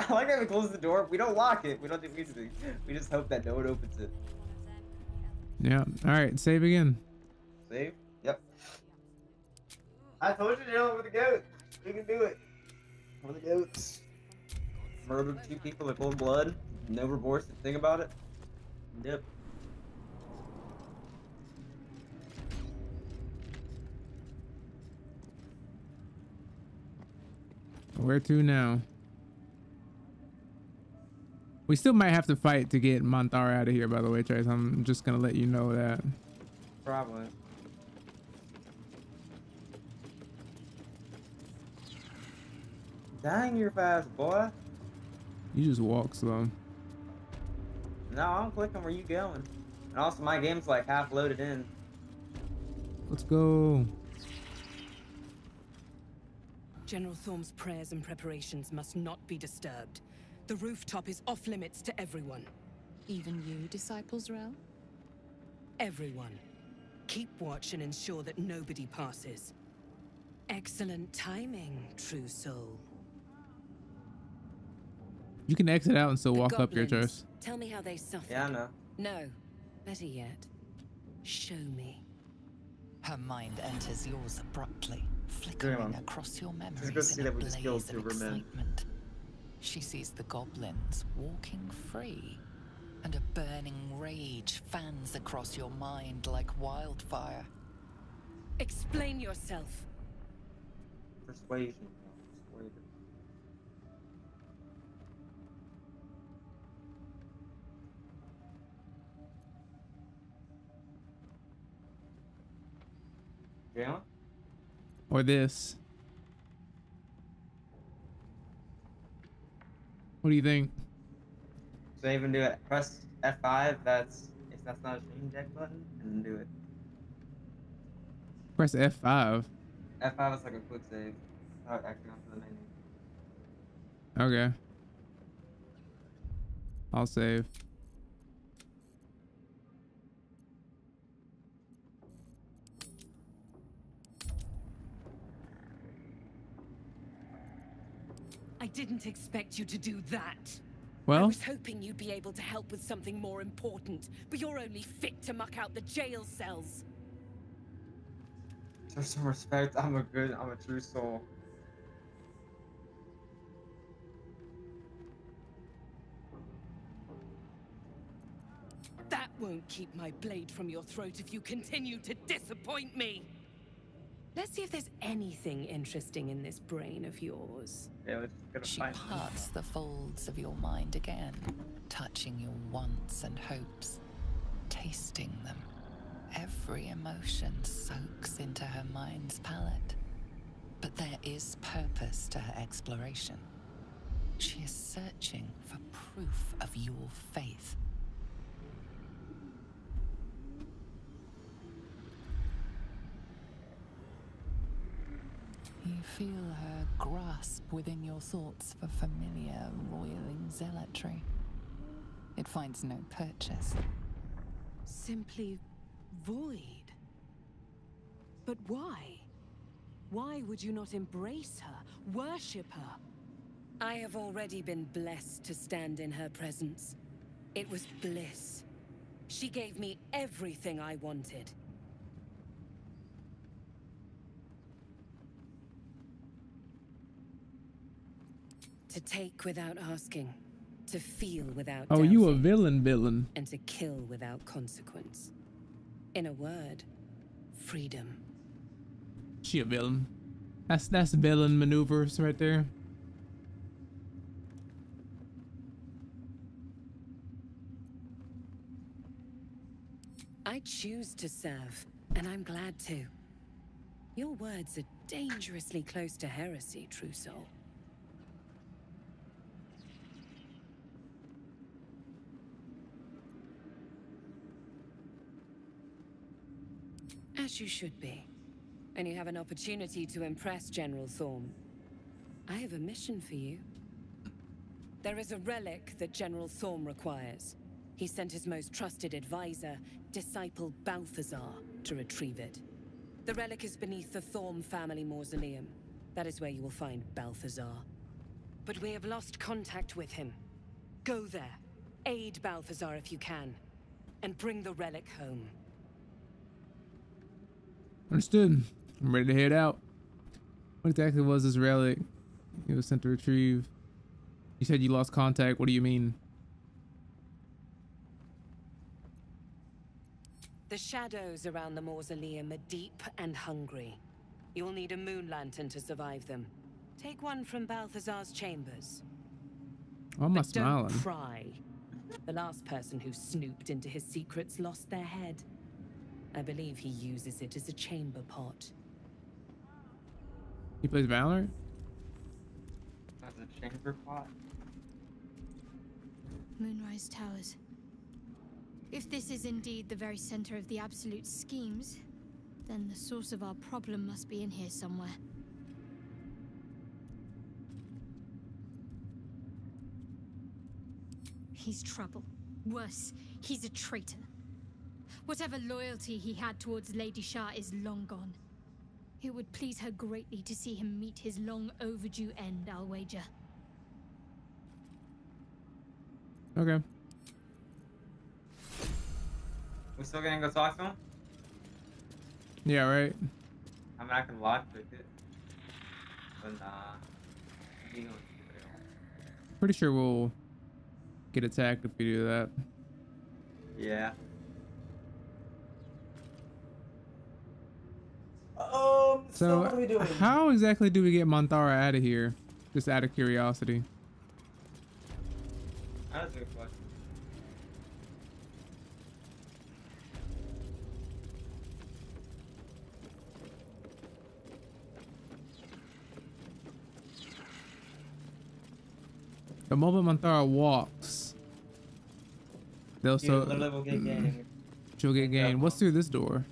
I like how we close the door. We don't lock it. We don't do anything. We just hope that no one opens it. Yeah. All right. Save again. Save. Yep. I told you, Dylan, with the goat. We can do it. With the goats. Murdered two people in cold blood. No remorse to think about it. Yep. Where to now? We still might have to fight to get Minthara out of here, by the way, Trace. I'm just going to let you know that. Probably. Dang, you're fast, boy. You just walk slow. No, I'm clicking where you going. And also, my game's like half loaded in. Let's go. General Thorm's prayers and preparations must not be disturbed. The rooftop is off limits to everyone. Even you, disciples, Rel? Everyone. Keep watch and ensure that nobody passes. Excellent timing, true soul. You can exit out and still walk up your choice. Tell me how they suffered. Yeah, I know. No, better yet, show me. Her mind enters yours abruptly, flickering across your memories. It's good to see that we just killed two men. She sees the goblins walking free, and a burning rage fans across your mind like wildfire. Explain yourself. Persuasion. Yeah? Or this. What do you think? So even do it. Press F5. If that's not a stream deck button, and do it. Press F5. F5 is like a quick save. Oh, actually, I'm for the menu. Okay. I'll save. I didn't expect you to do that. Well, I was hoping you'd be able to help with something more important, but you're only fit to muck out the jail cells. Have some respect. I'm a true soul. That won't keep my blade from your throat if you continue to disappoint me. Let's see if there's anything interesting in this brain of yours. Yeah, let's go to find. She parts the folds of your mind again, touching your wants and hopes, tasting them. Every emotion soaks into her mind's palate. But there is purpose to her exploration. She is searching for proof of your faith. You feel her grasp within your thoughts for familiar, roiling zealotry. It finds no purchase. Simply void. But why? Why would you not embrace her, worship her? I have already been blessed to stand in her presence. It was bliss. She gave me everything I wanted. To take without asking, to feel without doubting. Oh, you a villain. And to kill without consequence. In a word, freedom. She a villain. That's villain maneuvers right there. I choose to serve, and I'm glad to. Your words are dangerously close to heresy, true soul. As you should be. And you have an opportunity to impress General Thorm. I have a mission for you. There is a relic that General Thorm requires. He sent his most trusted advisor, Disciple Balthazar, to retrieve it. The relic is beneath the Thorm family mausoleum. That is where you will find Balthazar. But we have lost contact with him. Go there. Aid Balthazar if you can. And bring the relic home. Understood. I'm ready to head out. What exactly was this relic it was sent to retrieve? You said you lost contact. What do you mean? The shadows around the mausoleum are deep and hungry. You'll need a moon lantern to survive them. Take one from Balthazar's chambers. Why am I smiling? Don't pry. The last person who snooped into his secrets lost their head. I believe he uses it as a chamber pot. He plays Valorant? As a chamber pot? Moonrise Towers. If this is indeed the very center of the Absolute schemes, then the source of our problem must be in here somewhere. He's trouble. Worse, he's a traitor. Whatever loyalty he had towards Lady Shar is long gone. It would please her greatly to see him meet his long overdue end, I'll wager. Okay. We're still gonna go talk to him? Yeah, right. I'm not gonna lockpick it. But nah. Pretty sure we'll get attacked if we do that. Yeah. So what are we doing? How exactly do we get Minthara out of here? Just out of curiosity. That's a good question. The moment Minthara walks, they'll so she'll get gained. What's through this door?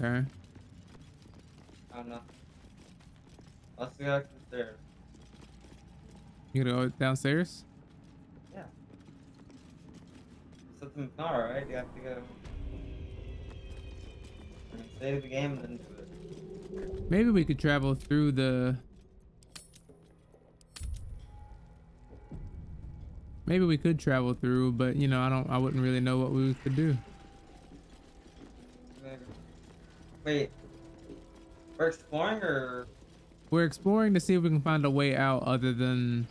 Okay. I don't know. Let's go downstairs. You gonna go downstairs? Yeah. Something's not alright. You have to go. Save the game and then do it. Maybe we could travel through the. Maybe we could travel through, but you know, I wouldn't really know what we could do. Wait, we're exploring to see if we can find a way out other than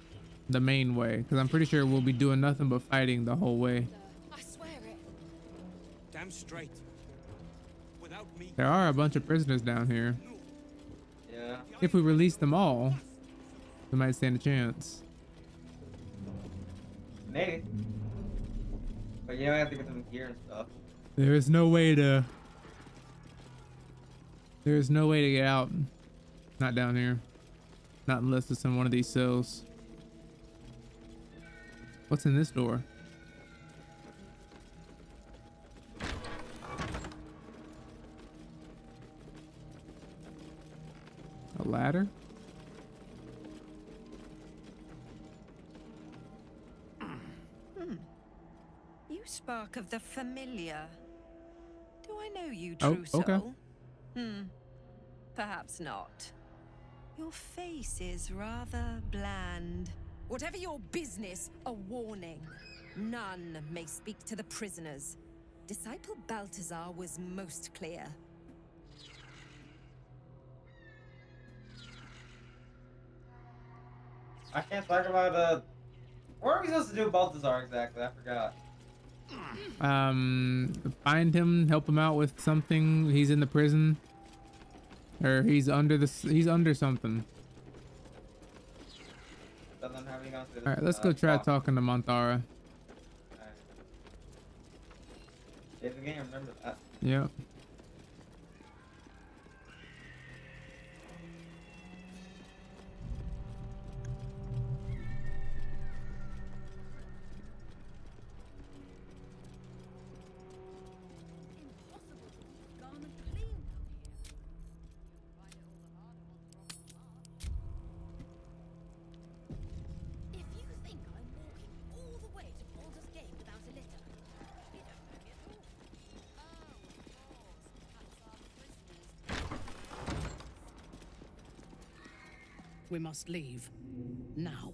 the main way, because I'm pretty sure we'll be doing nothing but fighting the whole way. I swear it. Damn straight. Without me. There are a bunch of prisoners down here. Yeah. If we release them all, we might stand a chance. Maybe. But yeah, I have to get some gear and stuff. There is no way to. There is no way to get out. Not down here. Not unless it's in one of these cells. What's in this door? A ladder? You spark of the familiar. Do I know you, true soul? Okay. Perhaps not. Your face is rather bland. Whatever your business, a warning. None may speak to the prisoners. Disciple Balthazar was most clear. I can't talk about the... What are we supposed to do with Balthazar exactly? I forgot. Find him, help him out with something. He's in the prison. Or he's under something. Alright, let's go try talking to Minthara. Right. Remember that. Yep. We must leave. Now.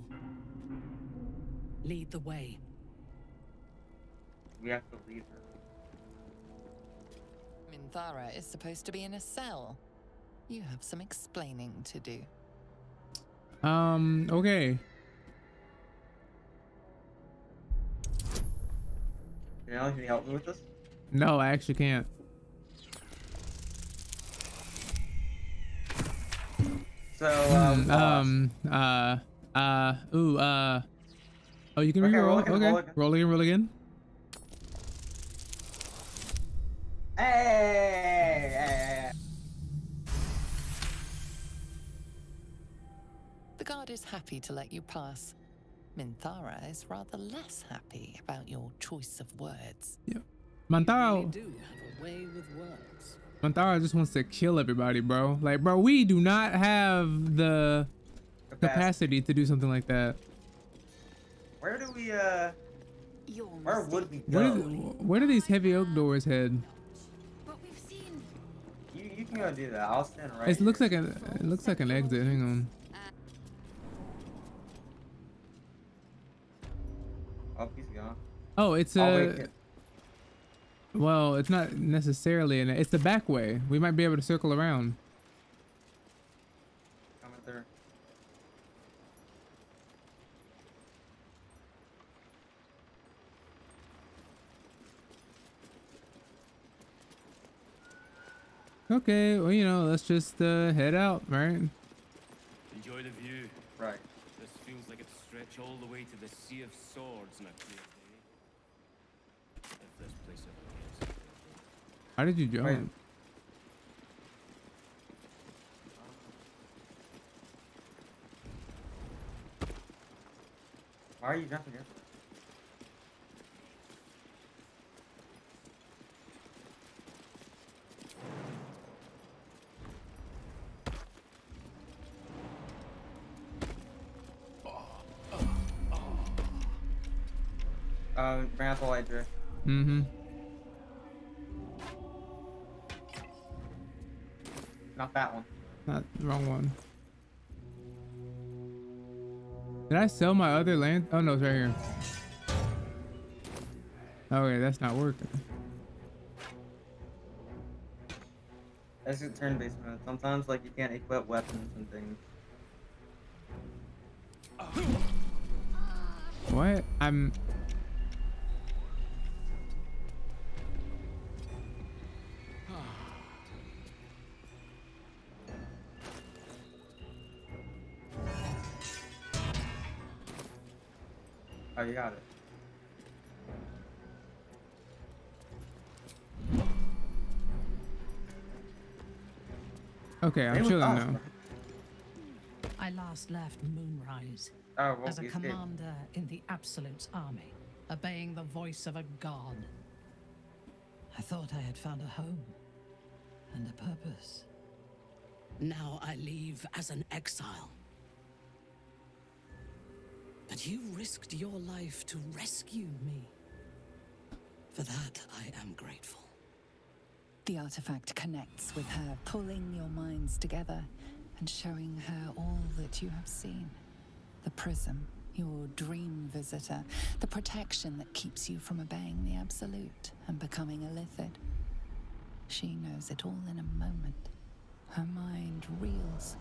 Lead the way. We have to leave her. Minthara is supposed to be in a cell. You have some explaining to do. Okay. Now, can you help me with this? No, I actually can't. So, oh, you can re-roll. Okay, roll again. Hey! The guard is happy to let you pass. Minthara is rather less happy about your choice of words. Yeah. Minthara. Do have a way with words. Minthara just wants to kill everybody, bro. Like, bro, we do not have the capacity to do something like that. Where do we, where would we go? Where do these heavy oak doors head? But we've seen... You can go do that. I'll stand right here. It looks like an exit. Hang on. Oh, he's gone. Oh, it's a... Well, it's not necessarily in it. It's the back way. We might be able to circle around. Coming through. Okay, well, you know, let's just head out, right? Enjoy the view. Right. This feels like it's stretched all the way to the Sea of Swords in a clear day. If this place ever... How did you jump? Wait. Why are you jumping here? Bring out the light, Drew. Mm-hmm. Not that one. Not the wrong one. Did I sell my other land? Oh no, it's right here. Okay, that's not working. That's just turn-based mode. Sometimes, like, you can't equip weapons and things. What? I got it. Okay, I'm chilling now. I last left Moonrise as a commander in the Absolute's army, obeying the voice of a god. I thought I had found a home and a purpose. Now I leave as an exile. But you risked your life to rescue me. For that, I am grateful. The artifact connects with her, pulling your minds together and showing her all that you have seen. The prism, your dream visitor, the protection that keeps you from obeying the Absolute and becoming Illithid. She knows it all in a moment. Her mind reels,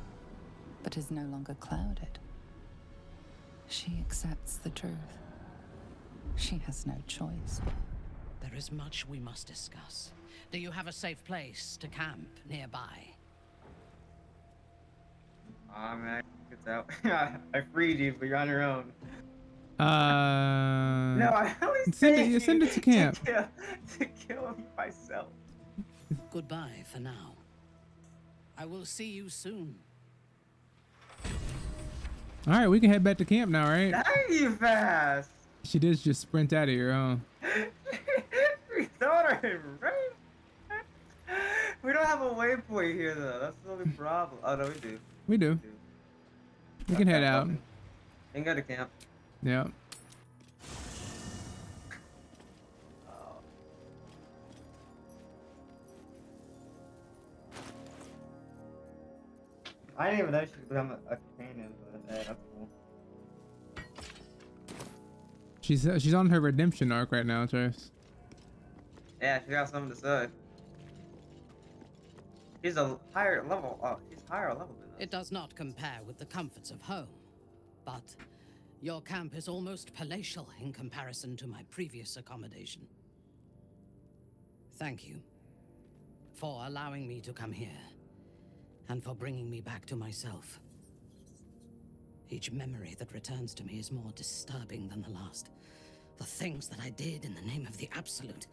but is no longer clouded. She accepts the truth. She has no choice. There is much we must discuss. Do you have a safe place to camp nearby? Ah, man, it's out. I freed you, but you're on your own. No, I only send it to camp. To kill myself. Goodbye for now. I will see you soon. All right, we can head back to camp now, right? That fast. She did just sprint out of here, huh? We thought her, right? We don't have a waypoint here, though. That's the only problem. Oh no, we do. We do. We can head out. And go to camp. Yeah. I didn't even know she could become a cannon, but that's cool. She's on her redemption arc right now, Trace. Yeah, she got something to say. She's a higher level. Oh, she's higher level than us. It does not compare with the comforts of home, but your camp is almost palatial in comparison to my previous accommodation. Thank you for allowing me to come here. And for bringing me back to myself. Each memory that returns to me is more disturbing than the last. The things that I did in the name of the Absolute.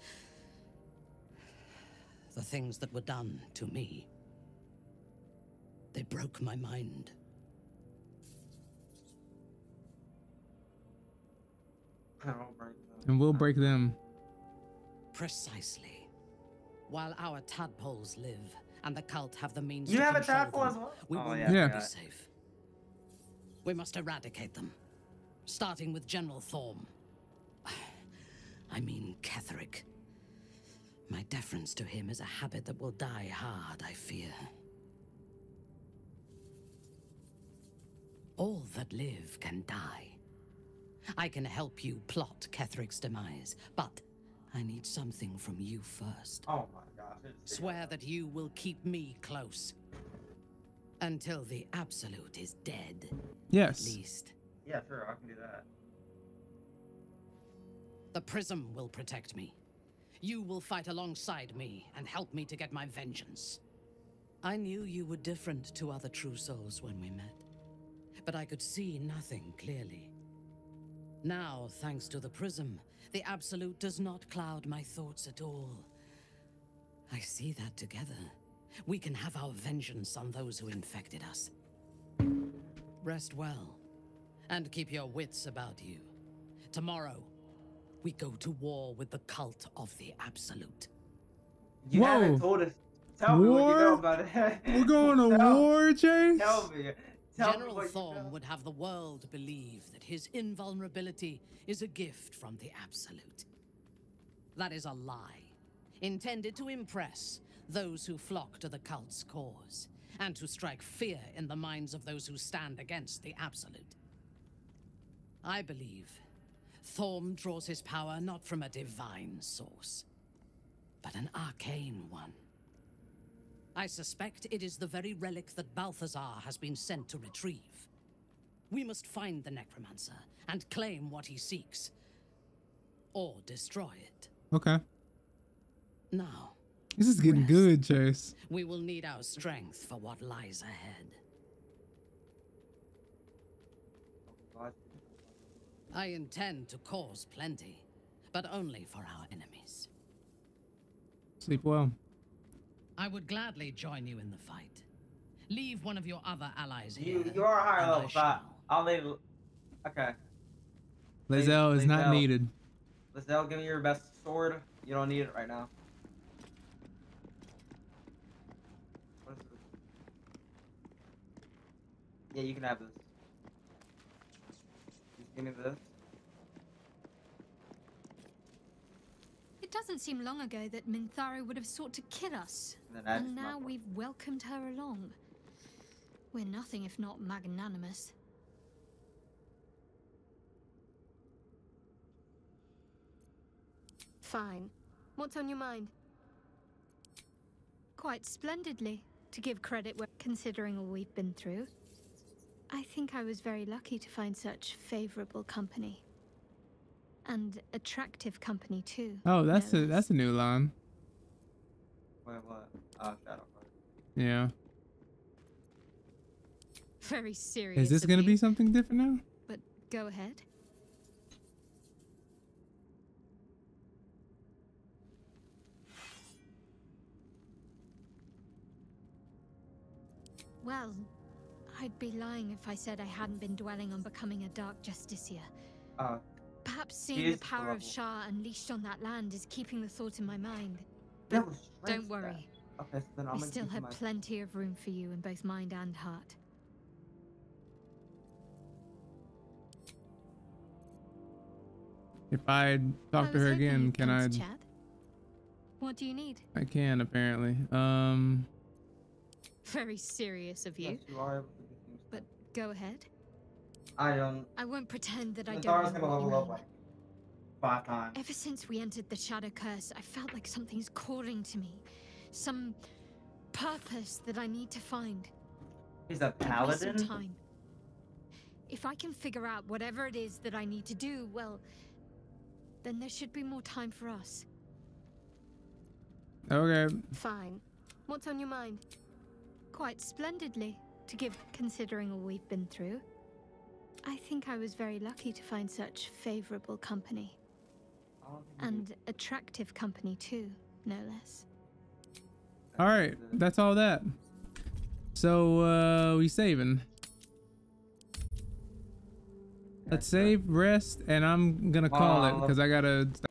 The things that were done to me. They broke my mind. And we'll break them. Precisely. While our tadpoles live, and the cult have the means to control them. You have a tadpole as well? We will never be safe. We must eradicate them. Starting with General Thorm. I mean Ketheric. My deference to him is a habit that will die hard, I fear. All that live can die. I can help you plot Ketheric's demise, but I need something from you first. Oh my gosh. Swear that you will keep me close. Until the Absolute is dead. Yes. At least. Yeah, sure, I can do that. The Prism will protect me. You will fight alongside me and help me to get my vengeance. I knew you were different to other true souls when we met, but I could see nothing clearly. Now, thanks to the Prism, the Absolute does not cloud my thoughts at all. I see that together, we can have our vengeance on those who infected us. Rest well, and keep your wits about you. Tomorrow, we go to war with the cult of the Absolute. You haven't told us. Tell me what you know about it. We're going to war, Chase? Tell me. General Thorm would have the world believe that his invulnerability is a gift from the Absolute. That is a lie, intended to impress those who flock to the cult's cause, and to strike fear in the minds of those who stand against the Absolute. I believe Thorm draws his power not from a divine source, but an arcane one. I suspect it is the very relic that Balthazar has been sent to retrieve. We must find the necromancer and claim what he seeks. Or destroy it. Okay. Now. This is getting good, Chase. We will need our strength for what lies ahead. I intend to cause plenty, but only for our enemies. Sleep well. I would gladly join you in the fight. Leave one of your other allies here. You are higher level, but I'll leave. Okay. Lae'zel is not needed. Lae'zel, give me your best sword. You don't need it right now. What is this? Yeah, you can have this. Just give me this. It doesn't seem long ago that Minthara would have sought to kill us, and now we've welcomed her along. We're nothing if not magnanimous. Fine. What's on your mind? Quite splendidly, to give credit where considering all we've been through. I think I was very lucky to find such favorable company. And attractive company too. Oh, that's a new line. Wait, what? Shadowheart. Yeah. Very serious. Is this gonna be something different now? But go ahead. Well, I'd be lying if I said I hadn't been dwelling on becoming a dark justicia. Perhaps seeing the power of Shar unleashed on that land is keeping the thought in my mind. But don't worry. Okay, so then I still have plenty of room for you in both mind and heart. If I talk to her again, can I... Chat. What do you need? I can, apparently. Very serious of you. Yes, you are. But go ahead. I won't pretend that I don't know what you mean. Like 5 times. Ever since we entered the Shadow Curse, I felt like something's calling to me. Some purpose that I need to find. He's a paladin? Time. If I can figure out whatever it is that I need to do, well, then there should be more time for us. Okay. Fine. What's on your mind? Quite splendidly, to give considering all we've been through. I think I was very lucky to find such favorable company. And attractive company too, no less. Alright, that's all that. So, we saving. Let's save, rest, and I'm gonna call it, because I gotta...